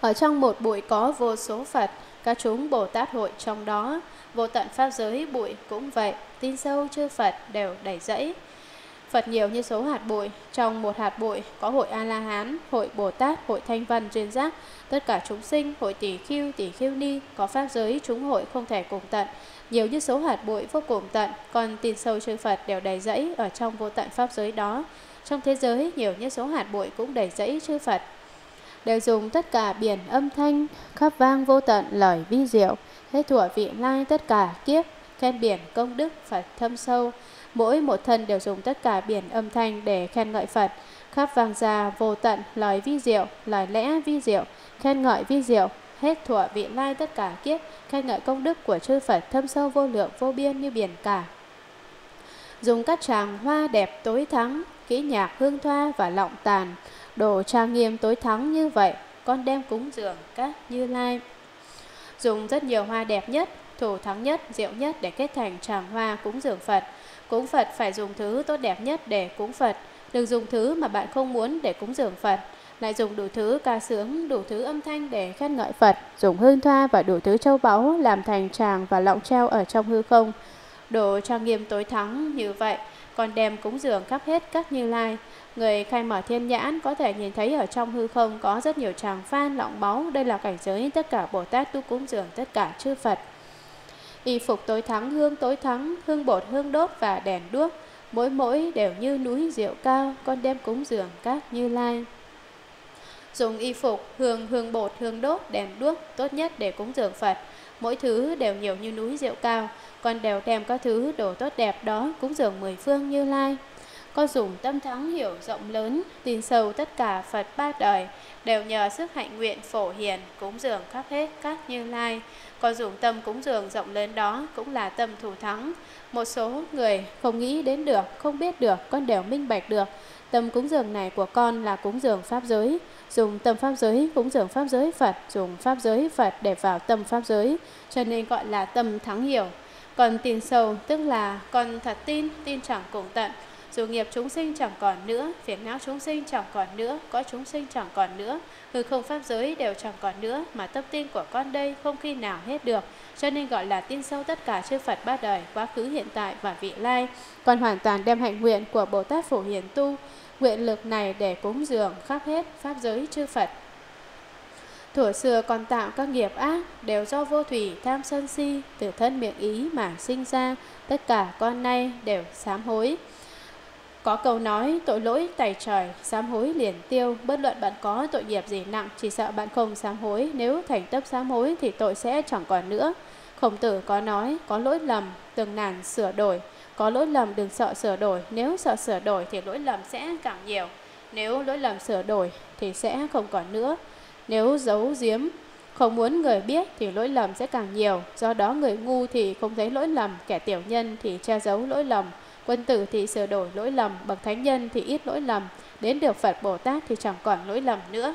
Ở trong một bụi có vô số Phật, các chúng Bồ Tát hội trong đó, vô tận pháp giới bụi cũng vậy, tin sâu chư Phật đều đầy rẫy. Phật nhiều như số hạt bụi, trong một hạt bụi có hội A-la-hán, hội Bồ-Tát, hội Thanh Văn, Duyên Giác, tất cả chúng sinh, hội tỷ khưu, tỷ khưu ni, có pháp giới, chúng hội không thể cùng tận. Nhiều như số hạt bụi vô cùng tận, còn tin sâu chư Phật đều đầy rẫy ở trong vô tận pháp giới đó. Trong thế giới, nhiều như số hạt bụi cũng đầy rẫy chư Phật. Đều dùng tất cả biển âm thanh, khắp vang vô tận lời vi diệu, hết thủa vị lai tất cả kiếp, khen biển công đức Phật thâm sâu. Mỗi một thân đều dùng tất cả biển âm thanh để khen ngợi Phật, khắp vang ra vô tận lời vi diệu, lời lẽ vi diệu, khen ngợi vi diệu, hết thủa vị lai tất cả kiếp, khen ngợi công đức của chư Phật thâm sâu vô lượng vô biên như biển cả. Dùng các tràng hoa đẹp tối thắng, kỹ nhạc hương thoa và lọng tàn, đồ trang nghiêm tối thắng như vậy, con đem cúng dường các Như Lai. Dùng rất nhiều hoa đẹp nhất, thủ thắng nhất, diệu nhất để kết thành tràng hoa cúng dường Phật. Cúng Phật phải dùng thứ tốt đẹp nhất để cúng Phật, đừng dùng thứ mà bạn không muốn để cúng dường Phật. Lại dùng đủ thứ ca sướng, đủ thứ âm thanh để khen ngợi Phật, dùng hương thoa và đủ thứ châu báu làm thành tràng và lọng treo ở trong hư không. Đồ trang nghiêm tối thắng như vậy, còn đem cúng dường khắp hết các Như Lai. Người khai mở thiên nhãn có thể nhìn thấy ở trong hư không có rất nhiều tràng phan, lọng báu. Đây là cảnh giới tất cả Bồ Tát tu cúng dường tất cả chư Phật. Y phục tối thắng, hương tối thắng, hương bột, hương đốt và đèn đuốc, mỗi mỗi đều như núi diệu cao, con đem cúng dường các Như Lai. Dùng y phục, hương, hương bột, hương đốt, đèn đuốc tốt nhất để cúng dường Phật, mỗi thứ đều nhiều như núi diệu cao, con đều đem các thứ đồ tốt đẹp đó cúng dường mười phương Như Lai. Con dùng tâm thắng hiểu rộng lớn, tin sâu tất cả Phật ba đời, đều nhờ sức hạnh nguyện Phổ Hiền cúng dường khắp hết các Như Lai. Con dùng tâm cúng dường rộng lớn đó cũng là tâm thủ thắng. Một số người không nghĩ đến được, không biết được, con đều minh bạch được. Tâm cúng dường này của con là cúng dường pháp giới. Dùng tâm pháp giới, cúng dường pháp giới Phật, dùng pháp giới Phật để vào tâm pháp giới, cho nên gọi là tâm thắng hiểu. Còn tin sâu, tức là con thật tin, tin chẳng cùng tận. Dù nghiệp chúng sinh chẳng còn nữa, phiền não chúng sinh chẳng còn nữa, có chúng sinh chẳng còn nữa, hư không pháp giới đều chẳng còn nữa, mà tâm tin của con đây không khi nào hết được, cho nên gọi là tin sâu tất cả chư Phật ba đời, quá khứ, hiện tại và vị lai. Con hoàn toàn đem hạnh nguyện của Bồ Tát Phổ Hiền tu, nguyện lực này để cúng dường khắp hết pháp giới chư Phật. Thuở xưa còn tạo các nghiệp ác, đều do vô thủy, tham sân si, từ thân miệng ý mà sinh ra, tất cả con nay đều sám hối. Có câu nói, tội lỗi tày trời, sám hối liền tiêu, bất luận bạn có tội nghiệp gì nặng, chỉ sợ bạn không sám hối, nếu thành tâm sám hối thì tội sẽ chẳng còn nữa. Khổng Tử có nói, có lỗi lầm, từng nàn sửa đổi, có lỗi lầm đừng sợ sửa đổi, nếu sợ sửa đổi thì lỗi lầm sẽ càng nhiều, nếu lỗi lầm sửa đổi thì sẽ không còn nữa, nếu giấu giếm Không muốn người biết thì lỗi lầm sẽ càng nhiều. Do đó người ngu thì không thấy lỗi lầm, kẻ tiểu nhân thì che giấu lỗi lầm, quân tử thì sửa đổi lỗi lầm, bậc thánh nhân thì ít lỗi lầm, đến được Phật Bồ Tát thì chẳng còn lỗi lầm nữa.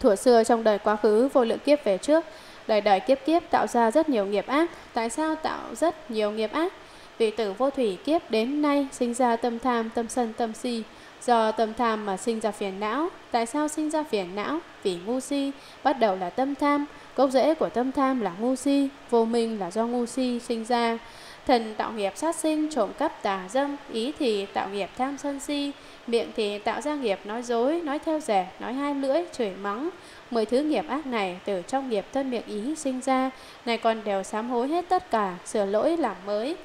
Thuở xưa trong đời quá khứ, vô lượng kiếp về trước, đời đời kiếp kiếp tạo ra rất nhiều nghiệp ác. Tại sao tạo rất nhiều nghiệp ác? Vì từ vô thủy kiếp đến nay sinh ra tâm tham, tâm sân, tâm si. Do tâm tham mà sinh ra phiền não. Tại sao sinh ra phiền não? Vì ngu si. Bắt đầu là tâm tham. Gốc rễ của tâm tham là ngu si. Vô minh là do ngu si sinh ra. Thần tạo nghiệp sát sinh, trộm cắp, tà dâm. Ý thì tạo nghiệp tham sân si. Miệng thì tạo ra nghiệp nói dối, nói theo rẻ, nói hai lưỡi, chửi mắng. Mười thứ nghiệp ác này từ trong nghiệp thân miệng ý sinh ra. Này còn đều sám hối hết tất cả, sửa lỗi làm mới.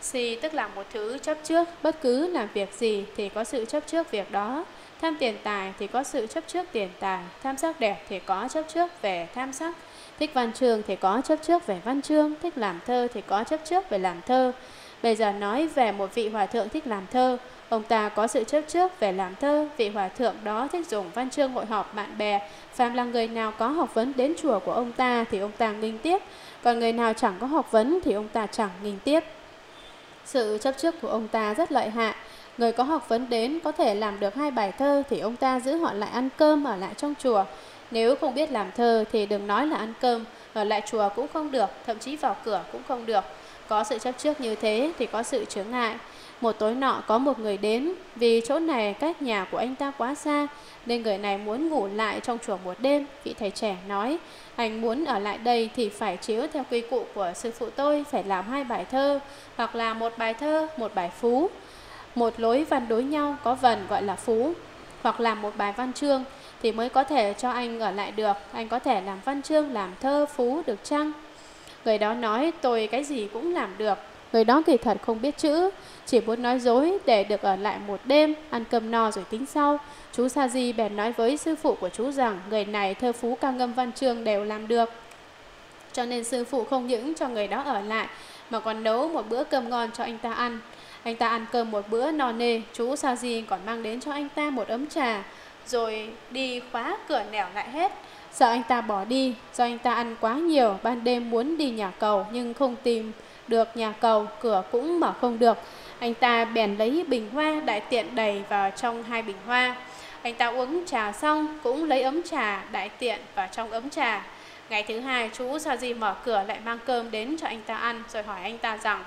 Si tức là một thứ chấp trước. Bất cứ làm việc gì thì có sự chấp trước việc đó. Tham tiền tài thì có sự chấp trước tiền tài. Tham sắc đẹp thì có chấp trước về tham sắc. Thích văn chương thì có chấp trước về văn chương. Thích làm thơ thì có chấp trước về làm thơ. Bây giờ nói về một vị hòa thượng thích làm thơ. Ông ta có sự chấp trước về làm thơ. Vị hòa thượng đó thích dùng văn chương hội họp bạn bè. Phàm là người nào có học vấn đến chùa của ông ta thì ông ta nghinh tiếp. Còn người nào chẳng có học vấn thì ông ta chẳng nghinh tiếp. Sự chấp trước của ông ta rất lợi hại. Người có học vấn đến có thể làm được hai bài thơ thì ông ta giữ họ lại ăn cơm ở lại trong chùa. Nếu không biết làm thơ thì đừng nói là ăn cơm, ở lại chùa cũng không được, thậm chí vào cửa cũng không được. Có sự chấp trước như thế thì có sự chướng ngại. Một tối nọ có một người đến, vì chỗ này cách nhà của anh ta quá xa, nên người này muốn ngủ lại trong chùa một đêm. Vị thầy trẻ nói, anh muốn ở lại đây thì phải chiếu theo quy củ của sư phụ tôi, phải làm hai bài thơ, hoặc là một bài thơ, một bài phú. Một lối văn đối nhau có vần gọi là phú, hoặc làm một bài văn chương thì mới có thể cho anh ở lại được. Anh có thể làm văn chương, làm thơ, phú được chăng? Người đó nói, tôi cái gì cũng làm được. Người đó kỳ thật không biết chữ, chỉ muốn nói dối để được ở lại một đêm, ăn cơm no rồi tính sau. Chú Sa Di bèn nói với sư phụ của chú rằng người này thơ phú ca ngâm văn chương đều làm được. Cho nên sư phụ không những cho người đó ở lại mà còn nấu một bữa cơm ngon cho anh ta ăn. Anh ta ăn cơm một bữa no nê, chú Sa Di còn mang đến cho anh ta một ấm trà, rồi đi khóa cửa nẻo lại hết. Sợ anh ta bỏ đi, do anh ta ăn quá nhiều, ban đêm muốn đi nhà cầu nhưng không tìm được nhà cầu, cửa cũng mở không được. Anh ta bèn lấy bình hoa đại tiện đầy vào trong hai bình hoa. Anh ta uống trà xong cũng lấy ấm trà đại tiện vào trong ấm trà. Ngày thứ hai, chú Sa Di mở cửa lại mang cơm đến cho anh ta ăn, rồi hỏi anh ta rằng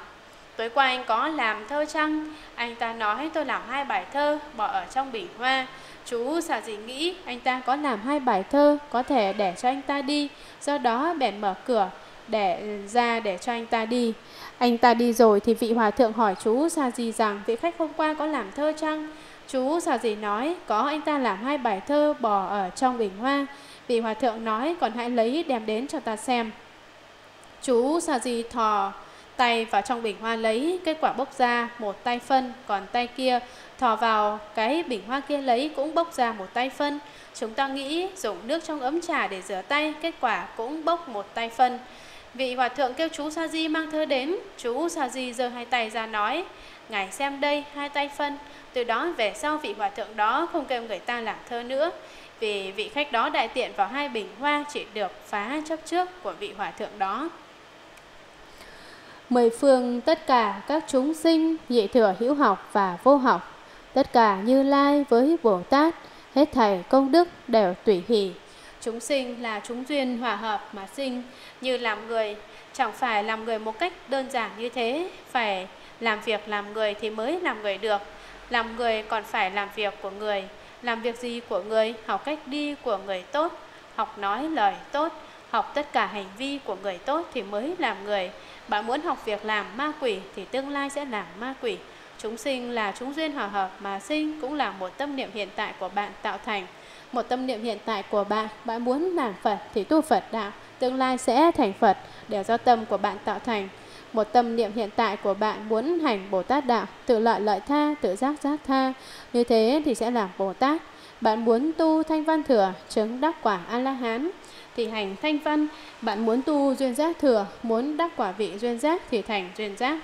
tối qua anh có làm thơ chăng? Anh ta nói, tôi làm hai bài thơ bỏ ở trong bình hoa. Chú Sa Di nghĩ anh ta có làm hai bài thơ, có thể để cho anh ta đi, do đó bèn mở cửa để ra để cho anh ta đi. Anh ta đi rồi thì vị hòa thượng hỏi chú Sa Di rằng vị khách hôm qua có làm thơ chăng? Chú Sa Di nói, có, anh ta làm hai bài thơ bỏ ở trong bình hoa. Vị hòa thượng nói, còn hãy lấy đem đến cho ta xem. Chú Sa Di thò tay vào trong bình hoa lấy, kết quả bốc ra một tay phân, còn tay kia thò vào cái bình hoa kia lấy cũng bốc ra một tay phân. Chúng ta nghĩ dùng nước trong ấm trà để rửa tay, kết quả cũng bốc một tay phân. Vị hòa thượng kêu chú Sa Di mang thơ đến. Chú Sa Di giơ hai tay ra nói, ngài xem đây, hai tay phân. Từ đó về sau vị hòa thượng đó không kêu người ta làm thơ nữa, vì vị khách đó đại tiện vào hai bình hoa chỉ được phá chấp trước của vị hòa thượng đó. Mười phương tất cả các chúng sinh, nhị thừa hữu học và vô học, tất cả Như Lai với Bồ Tát, hết thảy công đức đều tùy hỷ. Chúng sinh là chúng duyên hòa hợp mà sinh, như làm người. Chẳng phải làm người một cách đơn giản như thế, phải làm việc làm người thì mới làm người được. Làm người còn phải làm việc của người. Làm việc gì của người? Học cách đi của người tốt, học nói lời tốt, học tất cả hành vi của người tốt thì mới làm người. Bạn muốn học việc làm ma quỷ thì tương lai sẽ làm ma quỷ. Chúng sinh là chúng duyên hòa hợp mà sinh cũng là một tâm niệm hiện tại của bạn tạo thành. Một tâm niệm hiện tại của bạn, bạn muốn làm Phật thì tu Phật đạo, tương lai sẽ thành Phật, đều do tâm của bạn tạo thành. Một tâm niệm hiện tại của bạn muốn hành Bồ Tát đạo, tự lợi lợi tha, tự giác giác tha, như thế thì sẽ làm Bồ Tát. Bạn muốn tu thanh văn thừa, chứng đắc quả A-la-hán thì hành thanh văn. Bạn muốn tu duyên giác thừa, muốn đắc quả vị duyên giác thì thành duyên giác.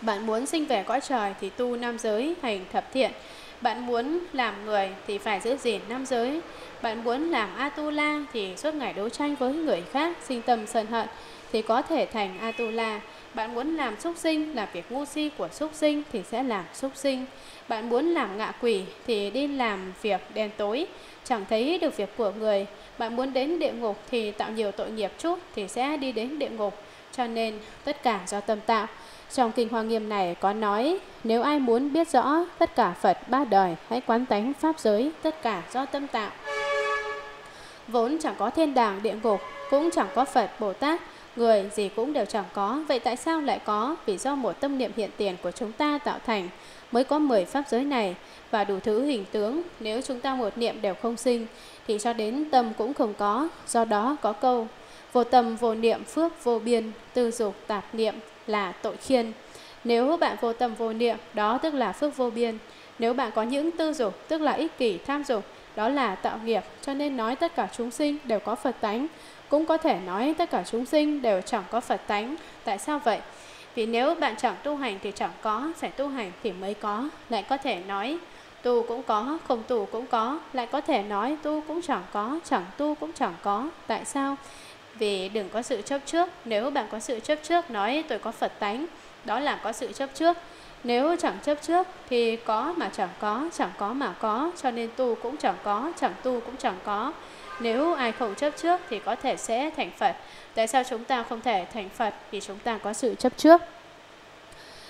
Bạn muốn sinh về cõi trời thì tu nam giới, hành thập thiện. Bạn muốn làm người thì phải giữ gìn năm giới. Bạn muốn làm Atula thì suốt ngày đấu tranh với người khác, sinh tâm sân hận thì có thể thành Atula. Bạn muốn làm súc sinh, làm việc ngu si của súc sinh thì sẽ làm súc sinh. Bạn muốn làm ngạ quỷ thì đi làm việc đen tối, chẳng thấy được việc của người. Bạn muốn đến địa ngục thì tạo nhiều tội nghiệp chút thì sẽ đi đến địa ngục. Cho nên tất cả do tâm tạo. Trong Kinh Hoa Nghiêm này có nói, nếu ai muốn biết rõ tất cả Phật ba đời, hãy quán tánh Pháp giới, tất cả do tâm tạo. Vốn chẳng có thiên đàng địa ngục, cũng chẳng có Phật, Bồ Tát, người gì cũng đều chẳng có. Vậy tại sao lại có? Vì do một tâm niệm hiện tiền của chúng ta tạo thành mới có mười pháp giới này và đủ thứ hình tướng. Nếu chúng ta một niệm đều không sinh thì cho đến tâm cũng không có. Do đó có câu vô tâm vô niệm phước vô biên, tư dục tạp niệm là tội khiên. Nếu bạn vô tâm vô niệm, đó tức là phước vô biên. Nếu bạn có những tư dục, tức là ích kỷ tham dục, đó là tạo nghiệp. Cho nên nói tất cả chúng sinh đều có Phật tánh, cũng có thể nói tất cả chúng sinh đều chẳng có Phật tánh. Tại sao vậy? Vì nếu bạn chẳng tu hành thì chẳng có, phải tu hành thì mới có. Lại có thể nói tu cũng có, không tu cũng có. Lại có thể nói tu cũng chẳng có, chẳng tu cũng chẳng có. Tại sao? Vì đừng có sự chấp trước. Nếu bạn có sự chấp trước, nói tôi có Phật tánh, đó là có sự chấp trước. Nếu chẳng chấp trước thì có mà chẳng có, chẳng có mà có. Cho nên tu cũng chẳng có, chẳng tu cũng chẳng có. Nếu ai không chấp trước thì có thể sẽ thành Phật. Tại sao chúng ta không thể thành Phật? Vì chúng ta có sự chấp trước.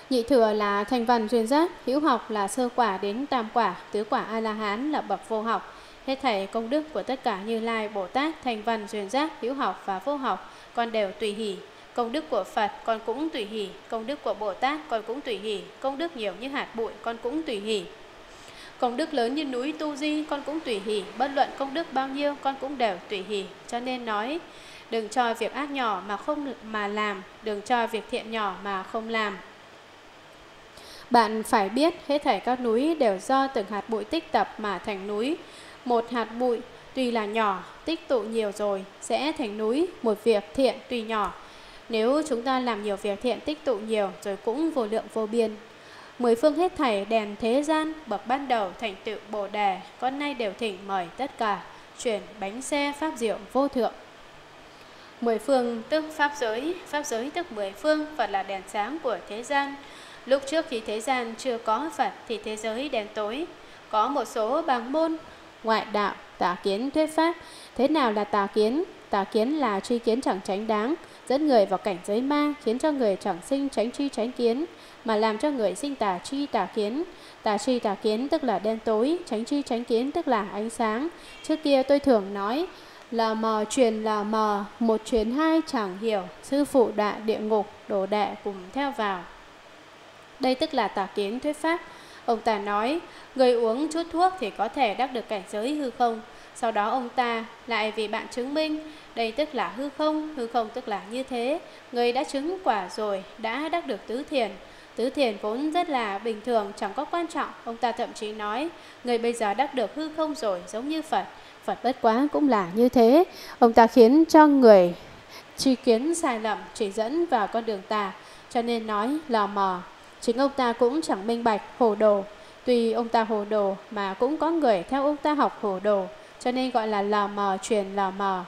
Nhị thừa là thành văn duyên giác, hữu học là sơ quả đến tam quả, tứ quả A-la-hán là bậc vô học. Hết thảy công đức của tất cả Như Lai, Bồ Tát, thành văn duyên giác, hữu học và vô học, con đều tùy hỷ. Công đức của Phật con cũng tùy hỷ, công đức của Bồ Tát con cũng tùy hỷ, công đức nhiều như hạt bụi con cũng tùy hỷ. Công đức lớn như núi Tu Di con cũng tùy hỷ, bất luận công đức bao nhiêu con cũng đều tùy hỷ. Cho nên nói, đừng cho việc ác nhỏ mà không mà làm, đừng cho việc thiện nhỏ mà không làm. Bạn phải biết hết thảy các núi đều do từng hạt bụi tích tập mà thành núi. Một hạt bụi tuy là nhỏ, tích tụ nhiều rồi sẽ thành núi. Một việc thiện tuy nhỏ, nếu chúng ta làm nhiều việc thiện tích tụ nhiều rồi cũng vô lượng vô biên. Mười phương hết thảy đèn thế gian, bậc ban đầu thành tựu Bồ Đề, con nay đều thỉnh mời tất cả chuyển bánh xe pháp diệu vô thượng. Mười phương tức pháp giới, pháp giới tức mười phương, Phật là đèn sáng của thế gian. Lúc trước khi thế gian chưa có Phật thì thế giới đèn tối, có một số bàng môn, ngoại đạo, tà kiến thuyết pháp. Thế nào là tà kiến? Tà kiến là truy kiến chẳng chánh đáng, dẫn người vào cảnh giới ma, khiến cho người chẳng sinh tránh truy tránh kiến, mà làm cho người sinh tà tri tà kiến. Tà tri tà kiến tức là đen tối, tránh tri tránh kiến tức là ánh sáng. Trước kia tôi thường nói, lờ mờ truyền lờ mờ, một truyền hai chẳng hiểu, sư phụ đọa địa ngục, đồ đệ cùng theo vào. Đây tức là tà kiến thuyết pháp. Ông ta nói, người uống chút thuốc thì có thể đắc được cảnh giới hư không. Sau đó ông ta lại vì bạn chứng minh, đây tức là hư không, hư không tức là như thế. Người đã chứng quả rồi, đã đắc được tứ thiền. Tứ thiền vốn rất là bình thường, chẳng có quan trọng. Ông ta thậm chí nói, người bây giờ đắc được hư không rồi, giống như Phật. Phật bất quá cũng là như thế. Ông ta khiến cho người tri kiến sai lầm, chỉ dẫn vào con đường tà. Cho nên nói lờ mờ. Chính ông ta cũng chẳng minh bạch, hồ đồ. Tuy ông ta hồ đồ mà cũng có người theo ông ta học hồ đồ, cho nên gọi là lờ mờ truyền lờ mờ.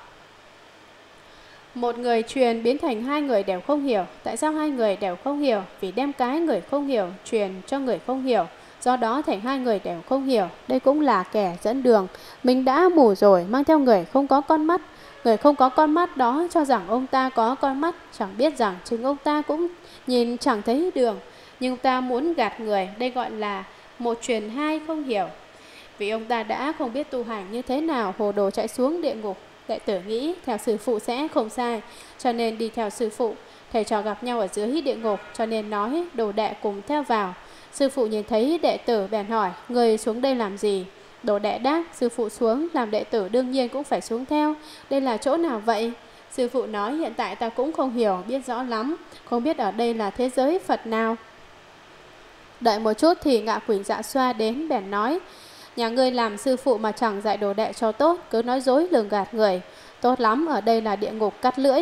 Một người truyền biến thành hai người đều không hiểu. Tại sao hai người đều không hiểu? Vì đem cái người không hiểu truyền cho người không hiểu, do đó thành hai người đều không hiểu. Đây cũng là kẻ dẫn đường. Mình đã mù rồi, mang theo người không có con mắt. Người không có con mắt đó cho rằng ông ta có con mắt, chẳng biết rằng chính ông ta cũng nhìn chẳng thấy đường, nhưng ông ta muốn gạt người. Đây gọi là một truyền hai không hiểu. Vì ông ta đã không biết tu hành như thế nào, hồ đồ chạy xuống địa ngục. Đệ tử nghĩ theo sư phụ sẽ không sai, cho nên đi theo sư phụ. Thầy trò gặp nhau ở dưới địa ngục, cho nên nói đồ đệ cùng theo vào. Sư phụ nhìn thấy đệ tử bèn hỏi, người xuống đây làm gì? Đồ đệ đáp, sư phụ xuống làm đệ tử đương nhiên cũng phải xuống theo. Đây là chỗ nào vậy? Sư phụ nói, hiện tại ta cũng không hiểu biết rõ lắm, không biết ở đây là thế giới Phật nào. Đợi một chút thì ngạ quỷ Dạ Xoa đến bèn nói, nhà ngươi làm sư phụ mà chẳng dạy đồ đệ cho tốt, cứ nói dối lường gạt người. Tốt lắm, ở đây là địa ngục cắt lưỡi.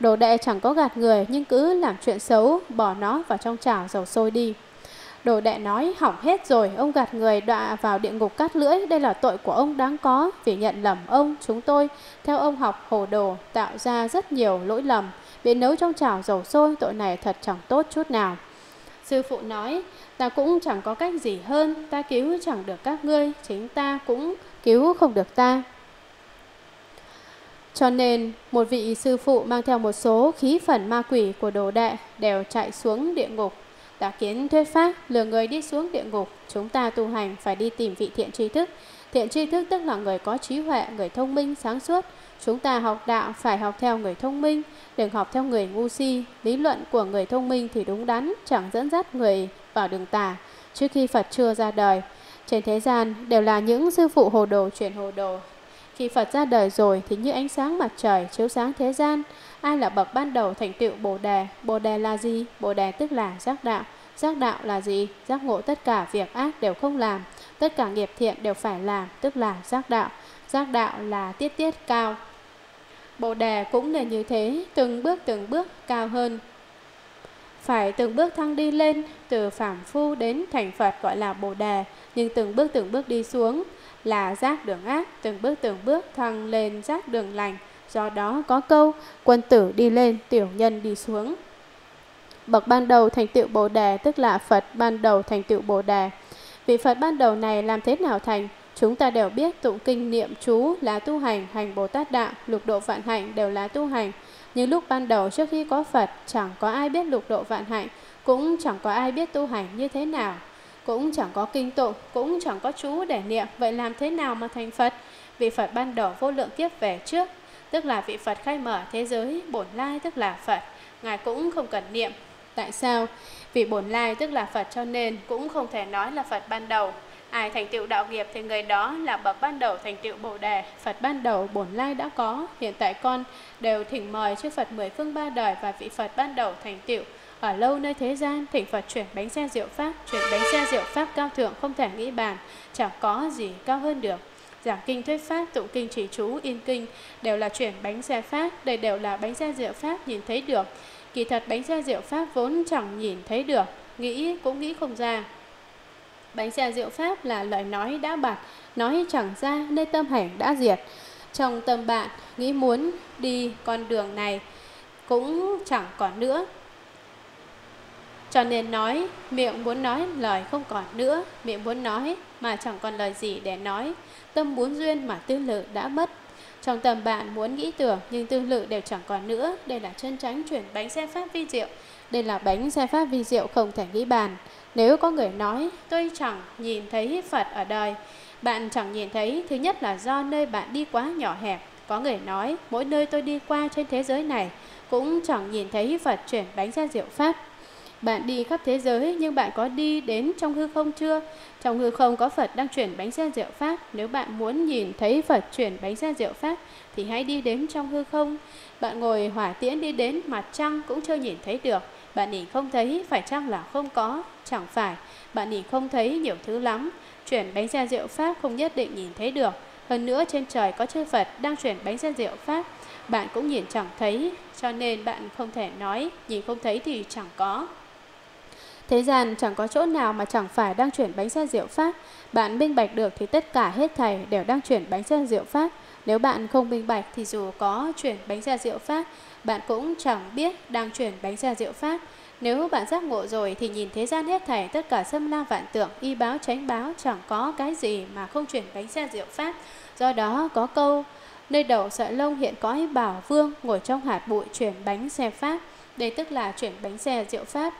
Đồ đệ chẳng có gạt người, nhưng cứ làm chuyện xấu, bỏ nó vào trong chảo dầu sôi đi. Đồ đệ nói hỏng hết rồi, ông gạt người đọa vào địa ngục cắt lưỡi, đây là tội của ông đáng có. Vì nhận lầm ông, chúng tôi theo ông học hồ đồ, tạo ra rất nhiều lỗi lầm, bị nấu trong chảo dầu sôi, tội này thật chẳng tốt chút nào. Sư phụ nói, ta cũng chẳng có cách gì hơn, ta cứu chẳng được các ngươi, chính ta cũng cứu không được ta. Cho nên, một vị sư phụ mang theo một số khí phần ma quỷ của đồ đệ đều chạy xuống địa ngục. Đã kiến thuyết pháp, lừa người đi xuống địa ngục. Chúng ta tu hành phải đi tìm vị thiện tri thức. Thiện tri thức tức là người có trí huệ, người thông minh, sáng suốt. Chúng ta học đạo phải học theo người thông minh, đừng học theo người ngu si. Lý luận của người thông minh thì đúng đắn, chẳng dẫn dắt người vào đường tà. Trước khi Phật chưa ra đời, trên thế gian đều là những sư phụ hồ đồ truyền hồ đồ. Khi Phật ra đời rồi thì như ánh sáng mặt trời chiếu sáng thế gian. Ai là bậc ban đầu thành tựu Bồ Đề? Bồ Đề là gì? Bồ Đề tức là giác đạo. Giác đạo là gì? Giác ngộ tất cả việc ác đều không làm, tất cả nghiệp thiện đều phải làm, tức là giác đạo. Giác đạo là tiết tiết cao. Bồ Đề cũng là như thế, từng bước từng bước cao hơn. Phải từng bước thăng đi lên, từ phàm phu đến thành Phật gọi là Bồ Đề, nhưng từng bước từng bước đi xuống là giác đường ác, từng bước từng bước thăng lên giác đường lành. Do đó có câu, quân tử đi lên, tiểu nhân đi xuống. Bậc ban đầu thành tựu Bồ Đề tức là Phật ban đầu thành tựu Bồ Đề. Vị Phật ban đầu này làm thế nào thành? Chúng ta đều biết tụng kinh niệm chú là tu hành, hành Bồ Tát đạo, lục độ vạn hạnh đều là tu hành. Nhưng lúc ban đầu trước khi có Phật, chẳng có ai biết lục độ vạn hạnh, cũng chẳng có ai biết tu hành như thế nào, cũng chẳng có kinh tụng, cũng chẳng có chú để niệm. Vậy làm thế nào mà thành Phật? Vị Phật ban đầu vô lượng kiếp về trước, tức là vị Phật khai mở thế giới, bổn lai tức là Phật, Ngài cũng không cần niệm. Tại sao? Vì bổn lai tức là Phật cho nên cũng không thể nói là Phật ban đầu. Ai thành tựu đạo nghiệp thì người đó là bậc ban đầu thành tựu Bồ Đề. Phật ban đầu bổn lai đã có, hiện tại con đều thỉnh mời chư Phật mười phương ba đời và vị Phật ban đầu thành tựu ở lâu nơi thế gian, thỉnh Phật chuyển bánh xe diệu pháp, chuyển bánh xe diệu pháp cao thượng không thể nghĩ bàn, chẳng có gì cao hơn được. Giảng kinh thuyết pháp, tụng kinh trì chú, in kinh đều là chuyển bánh xe pháp, đây đều là bánh xe diệu pháp nhìn thấy được. Kỳ thật bánh xe diệu pháp vốn chẳng nhìn thấy được, nghĩ cũng nghĩ không ra. Bánh xe diệu pháp là lời nói đã bạt, nói chẳng ra nơi tâm hành đã diệt. Trong tâm bạn nghĩ muốn đi con đường này cũng chẳng còn nữa, cho nên nói, miệng muốn nói lời không còn nữa, miệng muốn nói mà chẳng còn lời gì để nói. Tâm muốn duyên mà tư lự đã mất. Trong tâm bạn muốn nghĩ tưởng nhưng tư lự đều chẳng còn nữa. Đây là chân tránh chuyển bánh xe pháp vi diệu. Đây là bánh xe pháp vi diệu không thể nghĩ bàn. Nếu có người nói, tôi chẳng nhìn thấy Phật ở đời. Bạn chẳng nhìn thấy, thứ nhất là do nơi bạn đi quá nhỏ hẹp. Có người nói, mỗi nơi tôi đi qua trên thế giới này cũng chẳng nhìn thấy Phật chuyển bánh xe diệu pháp. Bạn đi khắp thế giới nhưng bạn có đi đến trong hư không chưa? Trong hư không có Phật đang chuyển bánh xe diệu pháp. Nếu bạn muốn nhìn thấy Phật chuyển bánh xe diệu pháp thì hãy đi đến trong hư không. Bạn ngồi hỏa tiễn đi đến mặt trăng cũng chưa nhìn thấy được. Bạn nhìn không thấy, phải chăng là không có? Chẳng phải, bạn nhìn không thấy nhiều thứ lắm. Chuyển bánh xe diệu pháp không nhất định nhìn thấy được. Hơn nữa trên trời có chư Phật đang chuyển bánh xe diệu pháp, bạn cũng nhìn chẳng thấy. Cho nên bạn không thể nói, nhìn không thấy thì chẳng có. Thế gian chẳng có chỗ nào mà chẳng phải đang chuyển bánh xe diệu pháp. Bạn minh bạch được thì tất cả hết thảy đều đang chuyển bánh xe diệu pháp. Nếu bạn không minh bạch thì dù có chuyển bánh xe diệu pháp, bạn cũng chẳng biết đang chuyển bánh xe diệu pháp. Nếu bạn giác ngộ rồi thì nhìn thế gian hết thảy, tất cả xâm la vạn tượng, y báo tránh báo, chẳng có cái gì mà không chuyển bánh xe diệu pháp. Do đó có câu, nơi đầu sợi lông hiện cõi bảo vương, ngồi trong hạt bụi chuyển bánh xe pháp. Đây tức là chuyển bánh xe diệu pháp.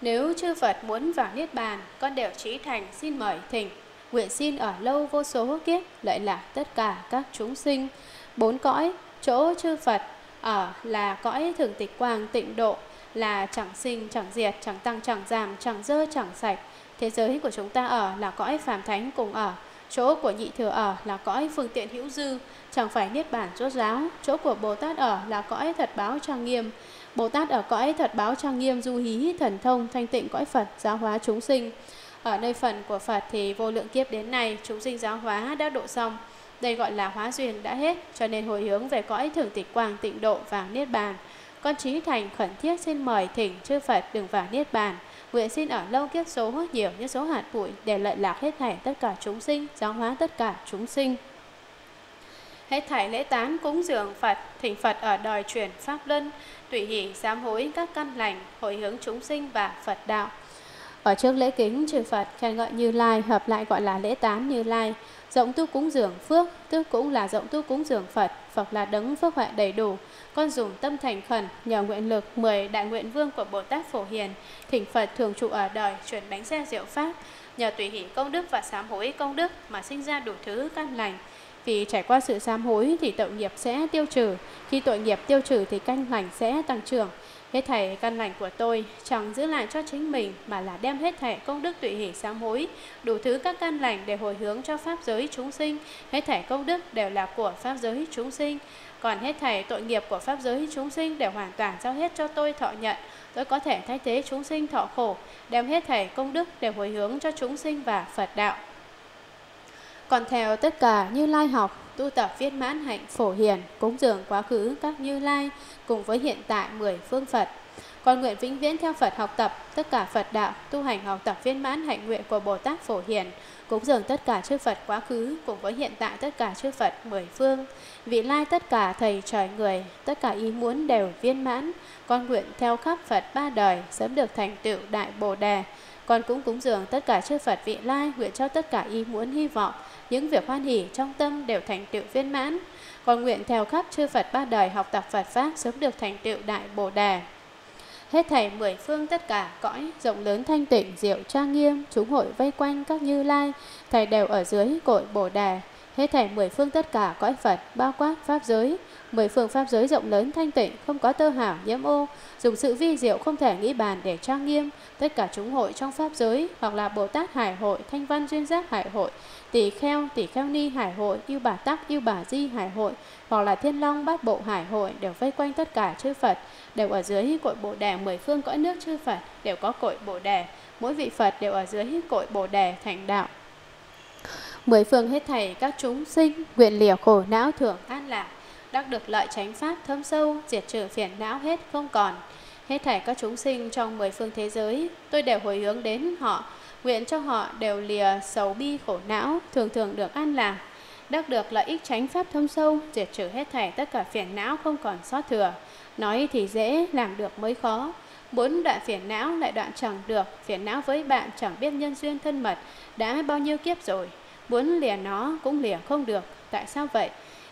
Nếu chư Phật muốn vào Niết Bàn, con đều trí thành xin mời thỉnh, nguyện xin ở lâu vô số kiếp, lợi lạc tất cả các chúng sinh. Bốn cõi, chỗ chư Phật ở là cõi thường tịch quang tịnh độ, là chẳng sinh, chẳng diệt, chẳng tăng, chẳng giảm, chẳng dơ, chẳng sạch. Thế giới của chúng ta ở là cõi phàm thánh cùng ở, chỗ của nhị thừa ở là cõi phương tiện hữu dư, chẳng phải Niết Bàn rốt ráo. Chỗ của Bồ Tát ở là cõi thật báo trang nghiêm. Bồ Tát ở cõi thật báo trang nghiêm du hí, thần thông, thanh tịnh cõi Phật, giáo hóa chúng sinh. Ở nơi phần của Phật thì vô lượng kiếp đến nay, chúng sinh giáo hóa đã độ xong. Đây gọi là hóa duyên đã hết, cho nên hồi hướng về cõi thường tịch quang tịnh độ vào Niết Bàn. Con trí thành khẩn thiết xin mời thỉnh chư Phật đừng vào Niết Bàn. Nguyện xin ở lâu kiếp số nhiều như số hạt bụi để lợi lạc hết thảy tất cả chúng sinh, giáo hóa tất cả chúng sinh. Hết thảy lễ tán cúng dường Phật, thỉnh Phật ở đời truyền pháp luân, tùy hỷ sám hối các căn lành, hồi hướng chúng sinh và Phật đạo. Ở trước lễ kính chư Phật, khen ngợi Như Lai, hợp lại gọi là lễ tán Như Lai. Rộng tu cúng dường phước, tức cũng là rộng tu cúng dường Phật, Phật là đấng phước huệ đầy đủ. Con dùng tâm thành khẩn, nhờ nguyện lực mười đại nguyện vương của Bồ Tát Phổ Hiền, thỉnh Phật thường trụ ở đời, chuyển bánh xe diệu pháp. Nhờ tùy hỷ công đức và sám hối công đức mà sinh ra đủ thứ căn lành. Vì trải qua sự sám hối thì tội nghiệp sẽ tiêu trừ, khi tội nghiệp tiêu trừ thì căn lành sẽ tăng trưởng. Hết thảy căn lành của tôi chẳng giữ lại cho chính mình mà là đem hết thảy công đức tùy hỷ sám hối, đủ thứ các căn lành để hồi hướng cho pháp giới chúng sinh. Hết thảy công đức đều là của pháp giới chúng sinh. Còn hết thảy tội nghiệp của pháp giới chúng sinh đều hoàn toàn giao hết cho tôi thọ nhận. Tôi có thể thay thế chúng sinh thọ khổ, đem hết thảy công đức để hồi hướng cho chúng sinh và Phật đạo. Còn theo tất cả Như Lai học, tu tập viên mãn hạnh Phổ Hiền, cúng dường quá khứ các Như Lai cùng với hiện tại mười phương Phật. Còn nguyện vĩnh viễn theo Phật học tập tất cả Phật đạo, tu hành học tập viên mãn hạnh nguyện của Bồ Tát Phổ Hiền, cúng dường tất cả chư Phật quá khứ cùng với hiện tại tất cả chư Phật mười phương, vị lai tất cả thầy trời người, tất cả ý muốn đều viên mãn. Con nguyện theo khắp Phật ba đời sớm được thành tựu đại Bồ Đề. Con cũng cúng dường tất cả chư Phật vị lai, nguyện cho tất cả ý muốn hy vọng, những việc hoan hỷ trong tâm đều thành tựu viên mãn. Con nguyện theo khắp chư Phật ba đời học tập Phật pháp sớm được thành tựu đại Bồ Đề. Hết thảy mười phương tất cả cõi rộng lớn thanh tịnh diệu trang nghiêm, chúng hội vây quanh các Như Lai, thầy đều ở dưới cội Bồ Đề. Hết thảy mười phương tất cả cõi Phật bao quát pháp giới, mười phương pháp giới rộng lớn thanh tịnh, không có tơ hảo nhiễm ô, dùng sự vi diệu không thể nghĩ bàn để trang nghiêm. Tất cả chúng hội trong pháp giới, hoặc là Bồ Tát Hải hội, Thanh Văn Duyên Giác Hải hội, Tỷ Kheo, Tỷ Kheo Ni Hải hội, Yêu Bà Tắc, Yêu Bà Di Hải hội, hoặc là Thiên Long Bát Bộ Hải hội, đều vây quanh tất cả chư Phật, đều ở dưới cội Bồ Đề. Mười phương cõi nước chư Phật đều có cội Bồ Đề, mỗi vị Phật đều ở dưới cội Bồ Đề thành đạo. Mười phương hết thảy các chúng sinh nguyện lìa khổ não thường an lạc, đắc được lợi chánh pháp thâm sâu, diệt trừ phiền não hết không còn. Hết thảy các chúng sinh trong mười phương thế giới, tôi đều hồi hướng đến họ, nguyện cho họ đều lìa sầu bi khổ não, thường thường được an lạc, đắc được lợi ích chánh pháp thâm sâu, diệt trừ hết thảy tất cả phiền não không còn sót thừa. Nói thì dễ, làm được mới khó. Muốn đoạn phiền não lại đoạn chẳng được, phiền não với bạn chẳng biết nhân duyên thân mật, đã bao nhiêu kiếp rồi. Muốn lìa nó cũng lìa không được. Tại sao vậy?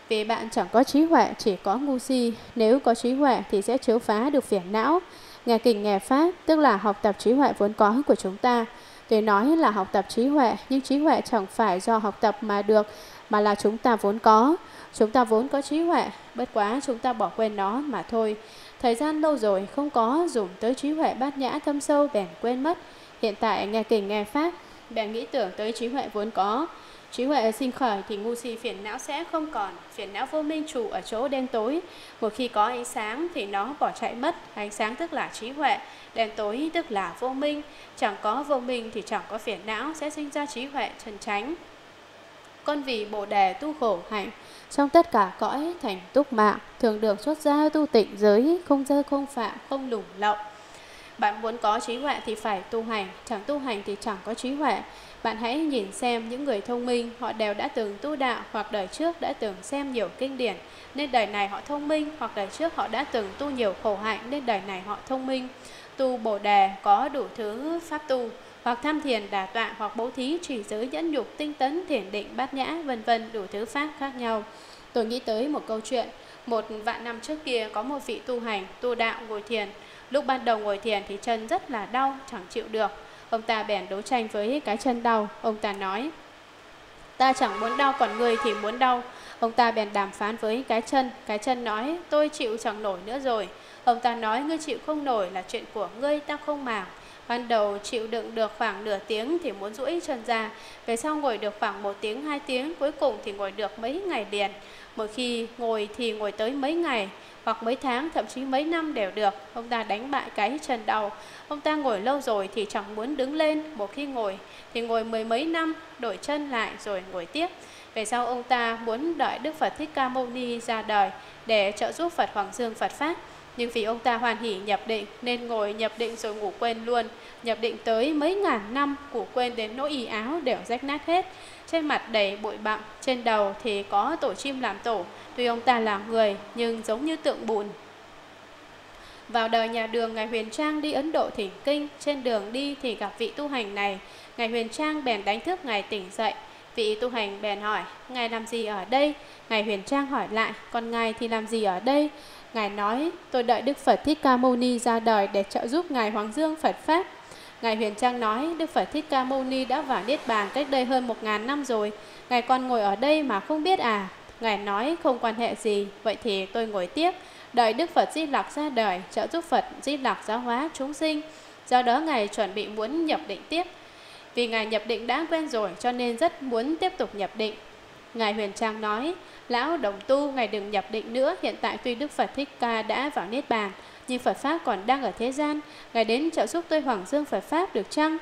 Vì bạn chẳng có trí huệ, chỉ có ngu si. Nếu có trí huệ thì sẽ chiếu phá được phiền não. Nghe kinh nghe pháp, tức là học tập trí huệ vốn có của chúng ta. Tuy nói là học tập trí huệ, nhưng trí huệ chẳng phải do học tập mà được, mà là chúng ta vốn có. Chúng ta vốn có trí huệ, bất quá chúng ta bỏ quên nó mà thôi. Thời gian lâu rồi không có dùng tới trí huệ bát nhã thâm sâu bèn quên mất. Hiện tại nghe kinh nghe pháp, bèn nghĩ tưởng tới trí huệ vốn có. Trí huệ sinh khởi thì ngu si phiền não sẽ không còn. Phiền não vô minh trụ ở chỗ đen tối. Một khi có ánh sáng thì nó bỏ chạy mất. Ánh sáng tức là trí huệ, đen tối tức là vô minh. Chẳng có vô minh thì chẳng có phiền não, sẽ sinh ra trí huệ chân chánh. Con vì Bồ Đề tu khổ hạnh, trong tất cả cõi thành túc mạng, thường được xuất gia tu tịnh giới, không dơ không phạm, không lủng lộng. Bạn muốn có trí huệ thì phải tu hành, chẳng tu hành thì chẳng có trí huệ. Bạn hãy nhìn xem những người thông minh, họ đều đã từng tu đạo hoặc đời trước đã từng xem nhiều kinh điển, nên đời này họ thông minh, hoặc đời trước họ đã từng tu nhiều khổ hạnh nên đời này họ thông minh. Tu Bồ Đề có đủ thứ pháp tu, hoặc tham thiền đà tọa, hoặc bố thí trì giới nhẫn nhục tinh tấn thiền định bát nhã, vân vân, đủ thứ pháp khác nhau. Tôi nghĩ tới một câu chuyện, một vạn năm trước kia có một vị tu hành, tu đạo ngồi thiền. Lúc ban đầu ngồi thiền thì chân rất là đau, chẳng chịu được. Ông ta bèn đấu tranh với cái chân đau. Ông ta nói, ta chẳng muốn đau, còn người thì muốn đau. Ông ta bèn đàm phán với cái chân. Cái chân nói, tôi chịu chẳng nổi nữa rồi. Ông ta nói, ngươi chịu không nổi là chuyện của ngươi, ta không màng. Ban đầu chịu đựng được khoảng nửa tiếng thì muốn duỗi chân ra. Về sau ngồi được khoảng một tiếng, hai tiếng, cuối cùng thì ngồi được mấy ngày liền. Mỗi khi ngồi thì ngồi tới mấy ngày, hoặc mấy tháng, thậm chí mấy năm đều được. Ông ta đánh bại cái chân đau. Ông ta ngồi lâu rồi thì chẳng muốn đứng lên. Một khi ngồi thì ngồi mười mấy năm, đổi chân lại rồi ngồi tiếp. Về sau ông ta muốn đợi Đức Phật Thích Ca Mâu Ni ra đời để trợ giúp Phật Hoàng Dương Phật Pháp. Nhưng vì ông ta hoàn hỷ nhập định nên ngồi nhập định rồi ngủ quên luôn. nhập định tới mấy ngàn năm, cụ quên đến nỗi y áo đều rách nát hết, trên mặt đầy bụi bặm, trên đầu thì có tổ chim làm tổ. Tuy ông ta là người nhưng giống như tượng bùn. Vào đời nhà Đường, ngài Huyền Trang đi Ấn Độ thỉnh kinh, trên đường đi thì gặp vị tu hành này. Ngài Huyền Trang bèn đánh thức ngài tỉnh dậy. Vị tu hành bèn hỏi, ngài làm gì ở đây? Ngài Huyền Trang hỏi lại, còn ngài thì làm gì ở đây? Ngài nói, tôi đợi Đức Phật Thích Ca Mâu Ni ra đời để trợ giúp ngài Hoàng Dương Phật Pháp. Ngài Huyền Trang nói, Đức Phật Thích Ca Mâu Ni đã vào Niết Bàn cách đây hơn một ngàn năm rồi. Ngài còn ngồi ở đây mà không biết à? Ngài nói, không quan hệ gì, vậy thì tôi ngồi tiếp. Đợi Đức Phật Di Lặc ra đời, trợ giúp Phật Di Lặc giáo hóa chúng sinh. Do đó ngài chuẩn bị muốn nhập định tiếp. Vì ngài nhập định đã quen rồi cho nên rất muốn tiếp tục nhập định. Ngài Huyền Trang nói, lão đồng tu, ngài đừng nhập định nữa. Hiện tại tuy Đức Phật Thích Ca đã vào Niết Bàn, nhưng Phật Pháp còn đang ở thế gian. Ngài đến trợ giúp tôi Hoàng Dương Phật Pháp được chăng?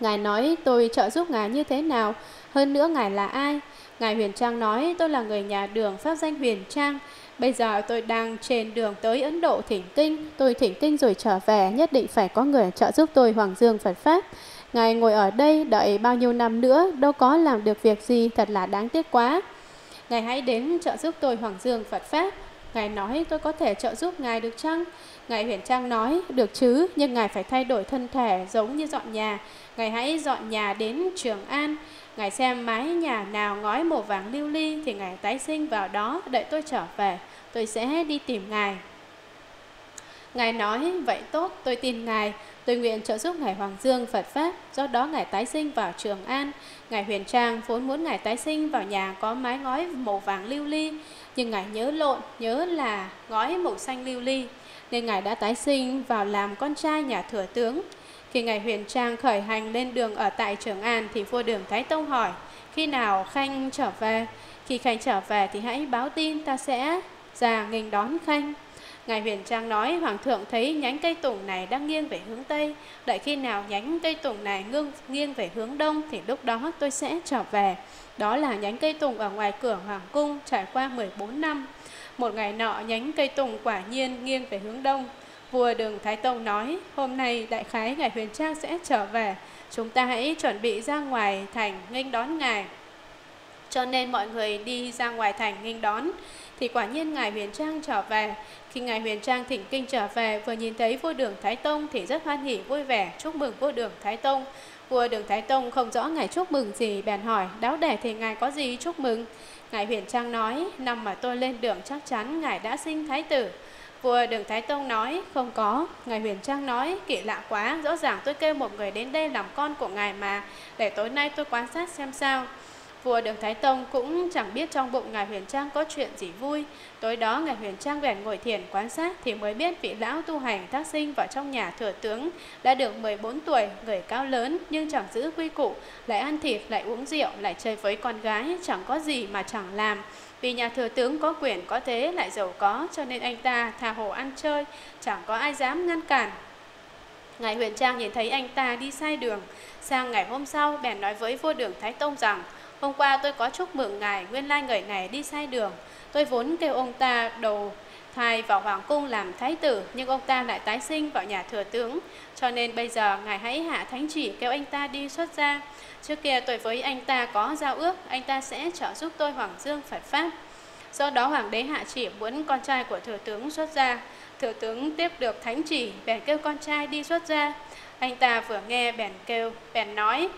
Ngài nói, tôi trợ giúp ngài như thế nào? Hơn nữa ngài là ai? Ngài Huyền Trang nói, tôi là người nhà Đường, pháp danh Huyền Trang. Bây giờ tôi đang trên đường tới Ấn Độ thỉnh kinh. Tôi thỉnh kinh rồi trở về, nhất định phải có người trợ giúp tôi Hoàng Dương Phật Pháp. Ngài ngồi ở đây đợi bao nhiêu năm nữa, đâu có làm được việc gì, thật là đáng tiếc quá. Ngài hãy đến trợ giúp tôi Hoàng Dương Phật Pháp. Ngài nói, tôi có thể trợ giúp ngài được chăng? Ngài Huyền Trang nói, được chứ, nhưng ngài phải thay đổi thân thể giống như dọn nhà. Ngài hãy dọn nhà đến Trường An. Ngài xem mái nhà nào ngói màu vàng lưu ly thì ngài tái sinh vào đó, đợi tôi trở về, tôi sẽ đi tìm ngài. Ngài nói, vậy tốt, tôi tin ngài. Tôi nguyện trợ giúp ngài Hoàng Dương Phật Pháp. Do đó ngài tái sinh vào Trường An. Ngài Huyền Trang vốn muốn ngài tái sinh vào nhà có mái ngói màu vàng lưu ly, nhưng ngài nhớ lộn, nhớ là ngói màu xanh lưu ly, nên ngài đã tái sinh vào làm con trai nhà thừa tướng. Khi ngài Huyền Trang khởi hành lên đường ở tại Trường An thì vua Đường Thái Tông hỏi, khi nào Khanh trở về? Khi Khanh trở về thì hãy báo tin, ta sẽ ra nghênh đón Khanh. Ngài Huyền Trang nói, Hoàng thượng thấy nhánh cây tùng này đang nghiêng về hướng Tây. Đợi khi nào nhánh cây tùng này ngưng, nghiêng về hướng Đông thì lúc đó tôi sẽ trở về. Đó là nhánh cây tùng ở ngoài cửa Hoàng Cung trải qua mười bốn năm. Một ngày nọ nhánh cây tùng quả nhiên nghiêng về hướng Đông. Vua Đường Thái Tông nói, hôm nay đại khái ngài Huyền Trang sẽ trở về. Chúng ta hãy chuẩn bị ra ngoài thành nghênh đón ngài. Cho nên mọi người đi ra ngoài thành nghênh đón. Thì quả nhiên ngài Huyền Trang trở về. Khi ngài Huyền Trang thỉnh kinh trở về, vừa nhìn thấy vua Đường Thái Tông thì rất hoan hỉ vui vẻ, chúc mừng vua Đường Thái Tông. Vua Đường Thái Tông không rõ ngài chúc mừng gì, bèn hỏi, đáo đẻ thì ngài có gì chúc mừng? Ngài Huyền Trang nói, năm mà tôi lên đường chắc chắn ngài đã sinh thái tử. Vua Đường Thái Tông nói, không có. Ngài Huyền Trang nói, kỳ lạ quá, rõ ràng tôi kêu một người đến đây làm con của ngài mà, để tối nay tôi quan sát xem sao. Vua Đường Thái Tông cũng chẳng biết trong bụng ngài Huyền Trang có chuyện gì vui. Tối đó ngài Huyền Trang bèn ngồi thiền quan sát thì mới biết vị lão tu hành thác sinh vào trong nhà thừa tướng đã được mười bốn tuổi, người cao lớn nhưng chẳng giữ quy củ, lại ăn thịt, lại uống rượu, lại chơi với con gái, chẳng có gì mà chẳng làm. Vì nhà thừa tướng có quyền có thế lại giàu có cho nên anh ta tha hồ ăn chơi, chẳng có ai dám ngăn cản. Ngài Huyền Trang nhìn thấy anh ta đi sai đường. Sang ngày hôm sau bèn nói với vua Đường Thái Tông rằng, hôm qua tôi có chúc mừng ngài, nguyên lai người này đi sai đường. Tôi vốn kêu ông ta đầu thai vào Hoàng Cung làm thái tử, nhưng ông ta lại tái sinh vào nhà thừa tướng. Cho nên bây giờ ngài hãy hạ thánh chỉ kêu anh ta đi xuất gia. Trước kia tôi với anh ta có giao ước, anh ta sẽ trợ giúp tôi Hoàng Dương Phật Pháp. Do đó hoàng đế hạ chỉ muốn con trai của thừa tướng xuất gia. Thừa tướng tiếp được thánh chỉ, bèn kêu con trai đi xuất gia. Anh ta vừa nghe bèn kêu, bèn nói,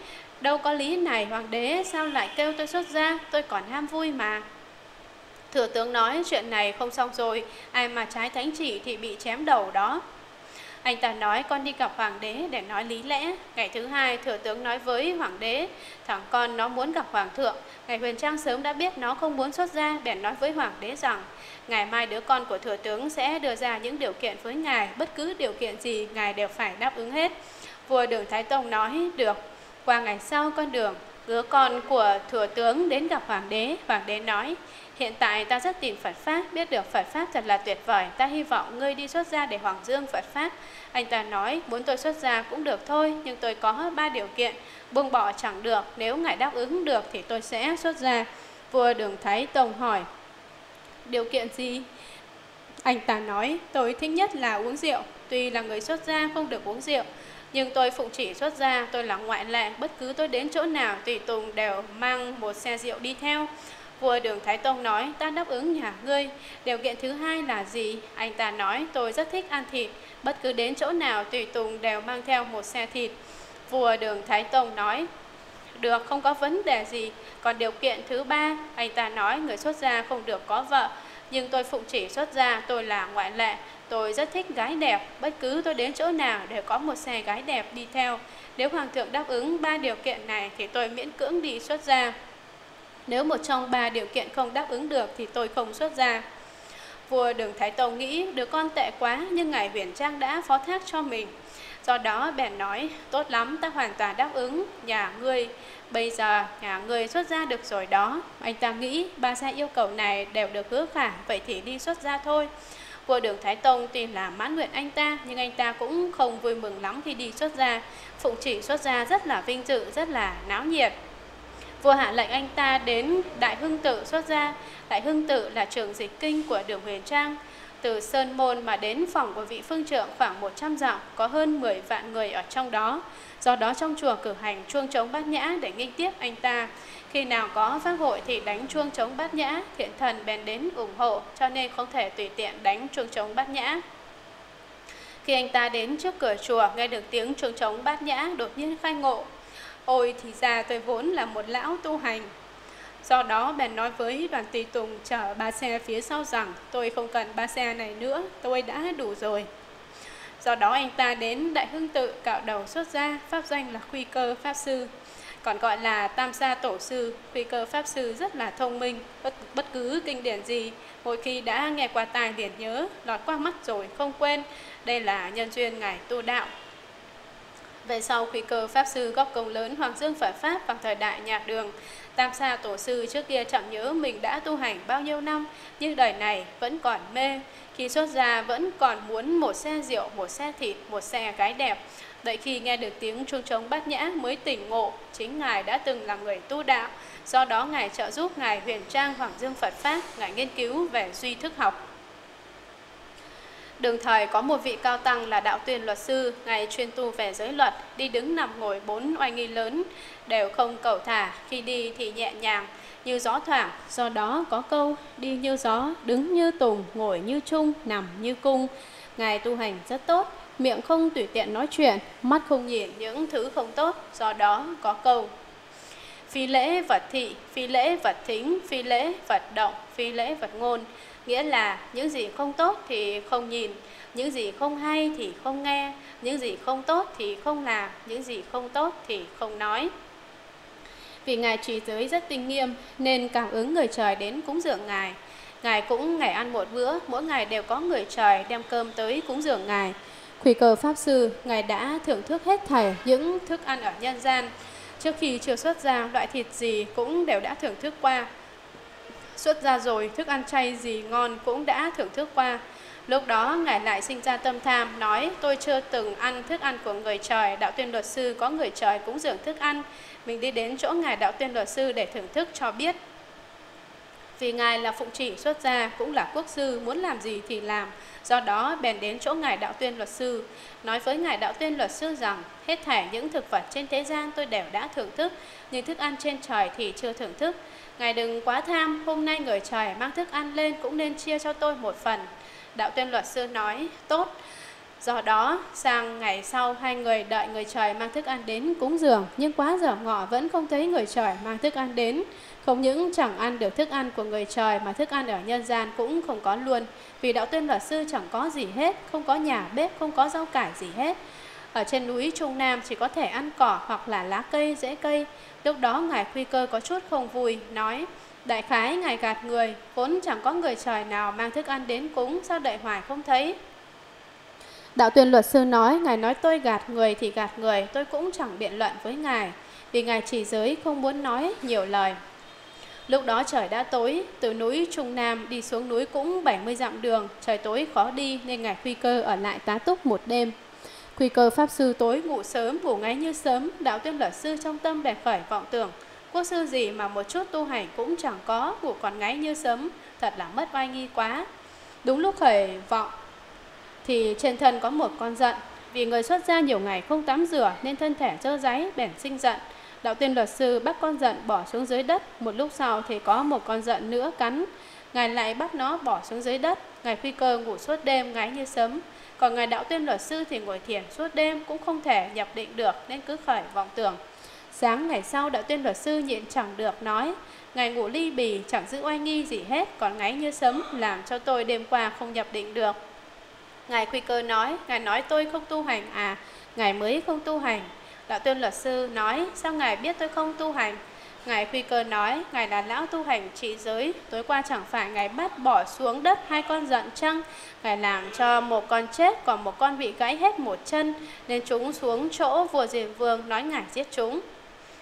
đâu có lý này hoàng đế, sao lại kêu tôi xuất gia, tôi còn ham vui mà. Thừa tướng nói, chuyện này không xong rồi, ai mà trái thánh chỉ thì bị chém đầu đó. Anh ta nói, con đi gặp hoàng đế để nói lý lẽ. Ngày thứ hai thừa tướng nói với hoàng đế, thằng con nó muốn gặp hoàng thượng. Ngài Huyền Trang sớm đã biết nó không muốn xuất gia, bèn nói với hoàng đế rằng, ngày mai đứa con của thừa tướng sẽ đưa ra những điều kiện với ngài, bất cứ điều kiện gì ngài đều phải đáp ứng hết. Vua Đường Thái Tông nói, được. Qua ngày sau con Đường, đứa con của thừa tướng đến gặp hoàng đế. Hoàng đế nói, hiện tại ta rất tìm Phật Pháp, biết được Phật Pháp thật là tuyệt vời, ta hy vọng ngươi đi xuất gia để Hoàng Dương Phật Pháp. Anh ta nói, muốn tôi xuất gia cũng được thôi, nhưng tôi có ba điều kiện, buông bỏ chẳng được, nếu ngài đáp ứng được thì tôi sẽ xuất gia. Vua Đường Thái Tông hỏi, điều kiện gì? Anh ta nói, tôi thích nhất là uống rượu, tuy là người xuất gia không được uống rượu. Nhưng tôi phụng chỉ xuất gia, tôi là ngoại lệ, bất cứ tôi đến chỗ nào, tùy tùng đều mang một xe rượu đi theo. Vua Đường Thái Tông nói, ta đáp ứng nhà ngươi. Điều kiện thứ hai là gì? Anh ta nói, tôi rất thích ăn thịt, bất cứ đến chỗ nào, tùy tùng đều mang theo một xe thịt. Vua Đường Thái Tông nói, được, không có vấn đề gì. Còn điều kiện thứ ba, anh ta nói, người xuất gia không được có vợ. Nhưng tôi phụng chỉ xuất gia, tôi là ngoại lệ, tôi rất thích gái đẹp, bất cứ tôi đến chỗ nào đều có một xe gái đẹp đi theo. Nếu Hoàng thượng đáp ứng ba điều kiện này thì tôi miễn cưỡng đi xuất gia. Nếu một trong ba điều kiện không đáp ứng được thì tôi không xuất gia. Vua Đường Thái Tông nghĩ, đứa con tệ quá, nhưng Ngài Huyền Trang đã phó thác cho mình. Do đó bèn nói, tốt lắm, ta hoàn toàn đáp ứng nhà ngươi. Bây giờ nhà ngươi xuất gia được rồi đó. Anh ta nghĩ ba gia yêu cầu này đều được hứa khả, vậy thì đi xuất gia thôi. Vua Đường Thái Tông tuy là mãn nguyện anh ta, nhưng anh ta cũng không vui mừng lắm khi đi xuất gia. Phụng chỉ xuất gia rất là vinh dự, rất là náo nhiệt. Vua hạ lệnh anh ta đến Đại Hưng Tự xuất gia. Đại Hưng Tự là trường dịch kinh của Đường Huyền Trang. Từ Sơn Môn mà đến phòng của vị phương trượng khoảng một trăm dặm, có hơn mười vạn người ở trong đó. Do đó trong chùa cử hành chuông trống bát nhã để nghênh tiếp anh ta. Khi nào có pháp hội thì đánh chuông trống bát nhã, thiện thần bèn đến ủng hộ, cho nên không thể tùy tiện đánh chuông trống bát nhã. Khi anh ta đến trước cửa chùa, nghe được tiếng chuông trống bát nhã, đột nhiên khai ngộ. Ôi thì ra tôi vốn là một lão tu hành. Do đó bèn nói với đoàn tùy tùng chở ba xe phía sau rằng, tôi không cần ba xe này nữa, tôi đã đủ rồi. Do đó anh ta đến Đại Hưng Tự cạo đầu xuất gia, pháp danh là Khuy Cơ Pháp Sư, còn gọi là Tam Sa Tổ Sư. Khuy Cơ Pháp Sư rất là thông minh, bất, bất cứ kinh điển gì, mỗi khi đã nghe qua tai liền nhớ, lọt qua mắt rồi không quên. Đây là nhân duyên Ngài tu đạo. Về sau Khuy Cơ Pháp Sư góp công lớn Hoàng Dương Phật Pháp vào thời đại Nhạc Đường. Tam Sa Tổ Sư trước kia chẳng nhớ mình đã tu hành bao nhiêu năm, nhưng đời này vẫn còn mê. Khi xuất gia vẫn còn muốn một xe rượu, một xe thịt, một xe gái đẹp. Đợi khi nghe được tiếng chuông trống bát nhã mới tỉnh ngộ, chính Ngài đã từng là người tu đạo. Do đó Ngài trợ giúp Ngài Huyền Trang Hoàng Dương Phật Pháp, Ngài nghiên cứu về duy thức học. Đường thời có một vị cao tăng là Đạo Tuyên Luật Sư, Ngài chuyên tu về giới luật, đi đứng nằm ngồi bốn oai nghi lớn, đều không cẩu thả, khi đi thì nhẹ nhàng, như gió thoảng, do đó có câu đi như gió, đứng như tùng, ngồi như chung, nằm như cung. Ngài tu hành rất tốt, miệng không tùy tiện nói chuyện, mắt không nhìn những thứ không tốt, do đó có câu phi lễ vật thị, phi lễ vật thính, phi lễ vật động, phi lễ vật ngôn. Nghĩa là những gì không tốt thì không nhìn, những gì không hay thì không nghe, những gì không tốt thì không làm, những gì không tốt thì không nói. Vì Ngài trì giới rất tinh nghiêm nên cảm ứng người trời đến cúng dường Ngài. Ngài cũng ngày ăn một bữa, mỗi ngày đều có người trời đem cơm tới cúng dường Ngài. Khuy Cơ Pháp Sư, Ngài đã thưởng thức hết thảy những thức ăn ở nhân gian. Trước khi chưa xuất gia, loại thịt gì cũng đều đã thưởng thức qua. Xuất ra rồi, thức ăn chay gì ngon cũng đã thưởng thức qua. Lúc đó, Ngài lại sinh ra tâm tham, nói tôi chưa từng ăn thức ăn của người trời. Đạo Tuyên Luật Sư có người trời cũng dường thức ăn. Mình đi đến chỗ Ngài Đạo Tuyên Luật Sư để thưởng thức cho biết. Vì Ngài là phụng chỉ xuất gia, cũng là quốc sư, muốn làm gì thì làm. Do đó, bèn đến chỗ Ngài Đạo Tuyên Luật Sư, nói với Ngài Đạo Tuyên Luật Sư rằng, hết thảy những thực vật trên thế gian tôi đều đã thưởng thức, nhưng thức ăn trên trời thì chưa thưởng thức. Ngài đừng quá tham, hôm nay người trời mang thức ăn lên cũng nên chia cho tôi một phần. Đạo Tuyên Luật Sư nói, tốt. Do đó, sang ngày sau hai người đợi người trời mang thức ăn đến cúng dường, nhưng quá giờ ngọ vẫn không thấy người trời mang thức ăn đến. Không những chẳng ăn được thức ăn của người trời mà thức ăn ở nhân gian cũng không có luôn. Vì Đạo Tuyên Luật Sư chẳng có gì hết, không có nhà bếp, không có rau cải gì hết. Ở trên núi Trung Nam chỉ có thể ăn cỏ hoặc là lá cây, rễ cây. Lúc đó Ngài Khuy Cơ có chút không vui, nói đại khái Ngài gạt người, vốn chẳng có người trời nào mang thức ăn đến cúng, sao đợi hoài không thấy. Đạo Tuyên Luật Sư nói, Ngài nói tôi gạt người thì gạt người, tôi cũng chẳng biện luận với Ngài, vì Ngài chỉ giới không muốn nói nhiều lời. Lúc đó trời đã tối, từ núi Trung Nam đi xuống núi cũng bảy mươi dặm đường, trời tối khó đi nên Ngài Khuy Cơ ở lại tá túc một đêm. Khuy Cơ Pháp Sư tối ngủ sớm, ngủ ngáy như sớm. Đạo Tuyên Luật Sư trong tâm bèn khởi vọng tưởng, quốc sư gì mà một chút tu hành cũng chẳng có, ngủ còn ngáy như sớm, thật là mất oai nghi quá. Đúng lúc khởi vọng thì trên thân có một con giận. Vì người xuất gia nhiều ngày không tắm rửa nên thân thể trơ ráy, bèn sinh giận. Đạo Tuyên luật sư bắt con giận bỏ xuống dưới đất. Một lúc sau thì có một con giận nữa cắn. Ngài lại bắt nó bỏ xuống dưới đất. Ngài Phi Cơ ngủ suốt đêm ngáy như sấm. Còn Ngài Đạo Tuyên luật sư thì ngồi thiền suốt đêm cũng không thể nhập định được nên cứ khởi vọng tưởng. Sáng ngày sau Đạo Tuyên luật sư nhịn chẳng được nói: Ngài ngủ ly bì chẳng giữ oai nghi gì hết, còn ngáy như sấm làm cho tôi đêm qua không nhập định được. Ngài Quy Cơ nói: Ngài nói tôi không tu hành à? Ngài mới không tu hành. Đạo Tuyên luật sư nói: Sao Ngài biết tôi không tu hành? Ngài Quy Cơ nói: Ngài là lão tu hành trị giới. Tối qua chẳng phải Ngài bắt bỏ xuống đất hai con giận chăng? Ngài làm cho một con chết, còn một con bị gãy hết một chân, nên chúng xuống chỗ vua Diền Vương nói Ngài giết chúng.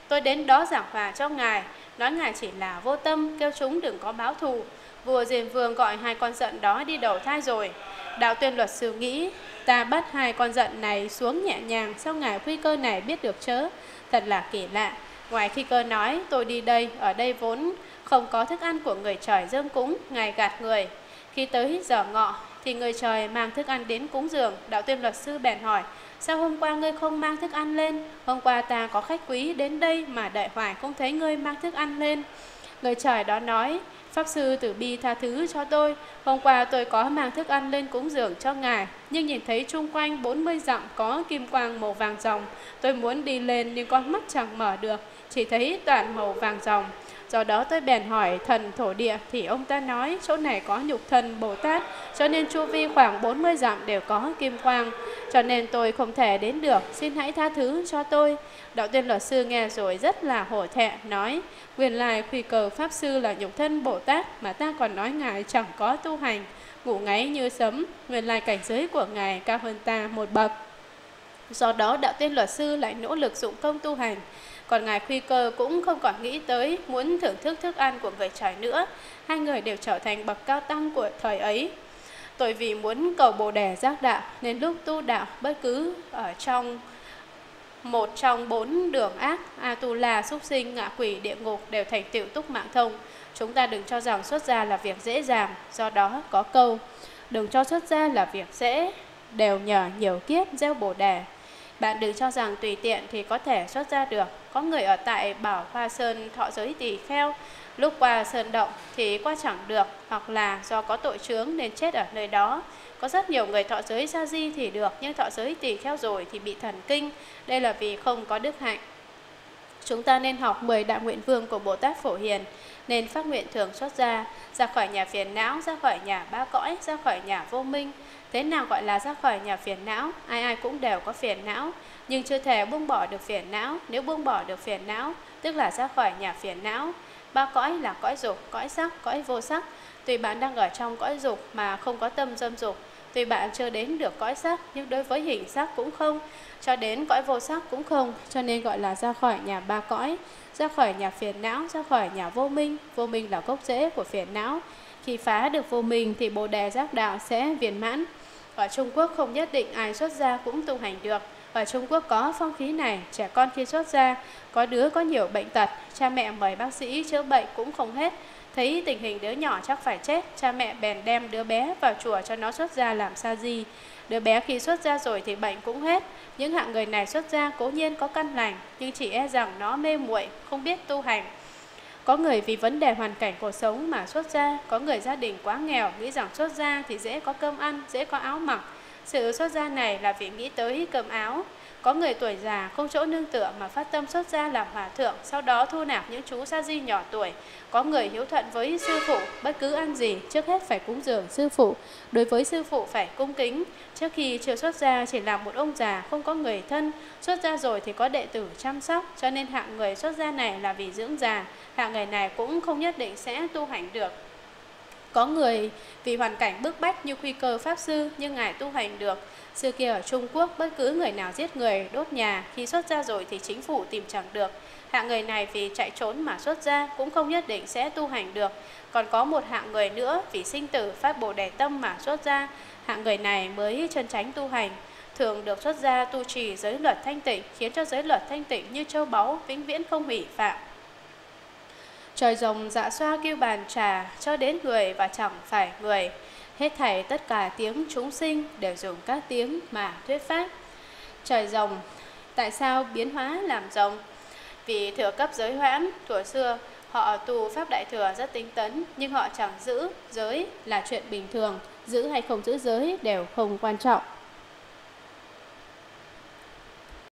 Tôi đến đó giảng hòa cho Ngài, nói Ngài chỉ là vô tâm, kêu chúng đừng có báo thù. Vua Diền Vương gọi hai con giận đó đi đầu thai rồi. Đạo Tuyên luật sư nghĩ: Ta bắt hai con giận này xuống nhẹ nhàng, sao Ngài Quy Cơ này biết được chớ? Thật là kỳ lạ. Ngoài Quy Cơ nói: Tôi đi đây, ở đây vốn không có thức ăn của người trời dâng cúng, Ngài gạt người. Khi tới giờ ngọ thì người trời mang thức ăn đến cúng dường. Đạo Tuyên luật sư bèn hỏi: Sao hôm qua ngươi không mang thức ăn lên? Hôm qua ta có khách quý đến đây mà đợi hoài không thấy ngươi mang thức ăn lên. Người trời đó nói: Pháp sư từ bi tha thứ cho tôi. Hôm qua tôi có mang thức ăn lên cúng dường cho Ngài, nhưng nhìn thấy chung quanh bốn mươi dặm có kim quang màu vàng ròng. Tôi muốn đi lên nhưng con mắt chẳng mở được, chỉ thấy toàn màu vàng ròng. Do đó tôi bèn hỏi thần thổ địa, thì ông ta nói chỗ này có nhục thần Bồ Tát, cho nên chu vi khoảng bốn mươi dặm đều có kim quang, cho nên tôi không thể đến được, xin hãy tha thứ cho tôi. Đạo Tuyên luật sư nghe rồi rất là hổ thẹn, nói: Nguyên lai Quy Cơ Pháp sư là nhục thân Bồ Tát, mà ta còn nói Ngài chẳng có tu hành, ngủ ngáy như sấm, nguyên lai cảnh giới của Ngài cao hơn ta một bậc. Do đó Đạo Tuyên luật sư lại nỗ lực dụng công tu hành. Còn Ngài Quy Cơ cũng không còn nghĩ tới muốn thưởng thức thức ăn của người trời nữa. Hai người đều trở thành bậc cao tăng của thời ấy. Tôi vì muốn cầu Bồ Đề giác đạo nên lúc tu đạo bất cứ ở trong một trong bốn đường ác, Atula, súc sinh, ngạ quỷ, địa ngục đều thành tựu túc mạng thông. Chúng ta đừng cho rằng xuất gia là việc dễ dàng. Do đó có câu: Đừng cho xuất gia là việc dễ, đều nhờ nhiều kiếp gieo Bồ Đề. Bạn đừng cho rằng tùy tiện thì có thể xuất gia được. Có người ở tại Bảo Hoa Sơn Thọ Giới Tỳ Kheo, lúc qua sơn động thì qua chẳng được, hoặc là do có tội chướng nên chết ở nơi đó. Có rất nhiều người thọ giới Sa Di thì được, nhưng thọ giới Tỳ Kheo rồi thì bị thần kinh. Đây là vì không có đức hạnh. Chúng ta nên học mười đại nguyện vương của Bồ Tát Phổ Hiền, nên phát nguyện thường xuất gia, ra khỏi nhà phiền não, ra khỏi nhà ba cõi, ra khỏi nhà vô minh. Thế nào gọi là ra khỏi nhà phiền não? Ai ai cũng đều có phiền não, nhưng chưa thể buông bỏ được phiền não. Nếu buông bỏ được phiền não, tức là ra khỏi nhà phiền não. Ba cõi là cõi dục, cõi sắc, cõi vô sắc. Tùy bạn đang ở trong cõi dục mà không có tâm dâm dục. Tùy bạn chưa đến được cõi sắc, nhưng đối với hình sắc cũng không, cho đến cõi vô sắc cũng không, cho nên gọi là ra khỏi nhà ba cõi, ra khỏi nhà phiền não, ra khỏi nhà vô minh. Vô minh là gốc rễ của phiền não. Khi phá được vô minh thì Bồ Đề giác đạo sẽ viên mãn. Ở Trung Quốc không nhất định ai xuất gia cũng tu hành được. Ở Trung Quốc có phong khí này, trẻ con khi xuất gia, có đứa có nhiều bệnh tật, cha mẹ mời bác sĩ chữa bệnh cũng không hết. Thấy tình hình đứa nhỏ chắc phải chết, cha mẹ bèn đem đứa bé vào chùa cho nó xuất gia làm sa di. Đứa bé khi xuất gia rồi thì bệnh cũng hết. Những hạng người này xuất gia cố nhiên có căn lành, nhưng chỉ e rằng nó mê muội, không biết tu hành. Có người vì vấn đề hoàn cảnh cuộc sống mà xuất gia, có người gia đình quá nghèo, nghĩ rằng xuất gia thì dễ có cơm ăn, dễ có áo mặc. Sự xuất gia này là vì nghĩ tới cơm áo. Có người tuổi già không chỗ nương tựa mà phát tâm xuất gia làm hòa thượng, sau đó thu nạp những chú sa di nhỏ tuổi. Có người hiếu thuận với sư phụ, bất cứ ăn gì trước hết phải cúng dường sư phụ, đối với sư phụ phải cung kính. Trước khi chưa xuất gia chỉ là một ông già không có người thân, xuất gia rồi thì có đệ tử chăm sóc, cho nên hạng người xuất gia này là vì dưỡng già. Hạng người này cũng không nhất định sẽ tu hành được. Có người vì hoàn cảnh bức bách như Quy Cơ Pháp sư, nhưng Ngài tu hành được. Xưa kia ở Trung Quốc, bất cứ người nào giết người, đốt nhà, khi xuất gia rồi thì chính phủ tìm chẳng được. Hạng người này vì chạy trốn mà xuất gia cũng không nhất định sẽ tu hành được. Còn có một hạng người nữa vì sinh tử phát Bồ Đề tâm mà xuất gia, hạng người này mới chân chánh tu hành. Thường được xuất gia tu trì giới luật thanh tịnh, khiến cho giới luật thanh tịnh như châu báu, vĩnh viễn không hủy phạm. Trời rồng dạ xoa kêu bàn trà, cho đến người và chẳng phải người. Hết thảy tất cả tiếng chúng sinh đều dùng các tiếng mà thuyết pháp. trời rồng. Tại sao biến hóa làm rồng? Vì thừa cấp giới hoãn, thuở xưa họ tu pháp đại thừa rất tinh tấn, nhưng họ chẳng giữ giới là chuyện bình thường, giữ hay không giữ giới đều không quan trọng.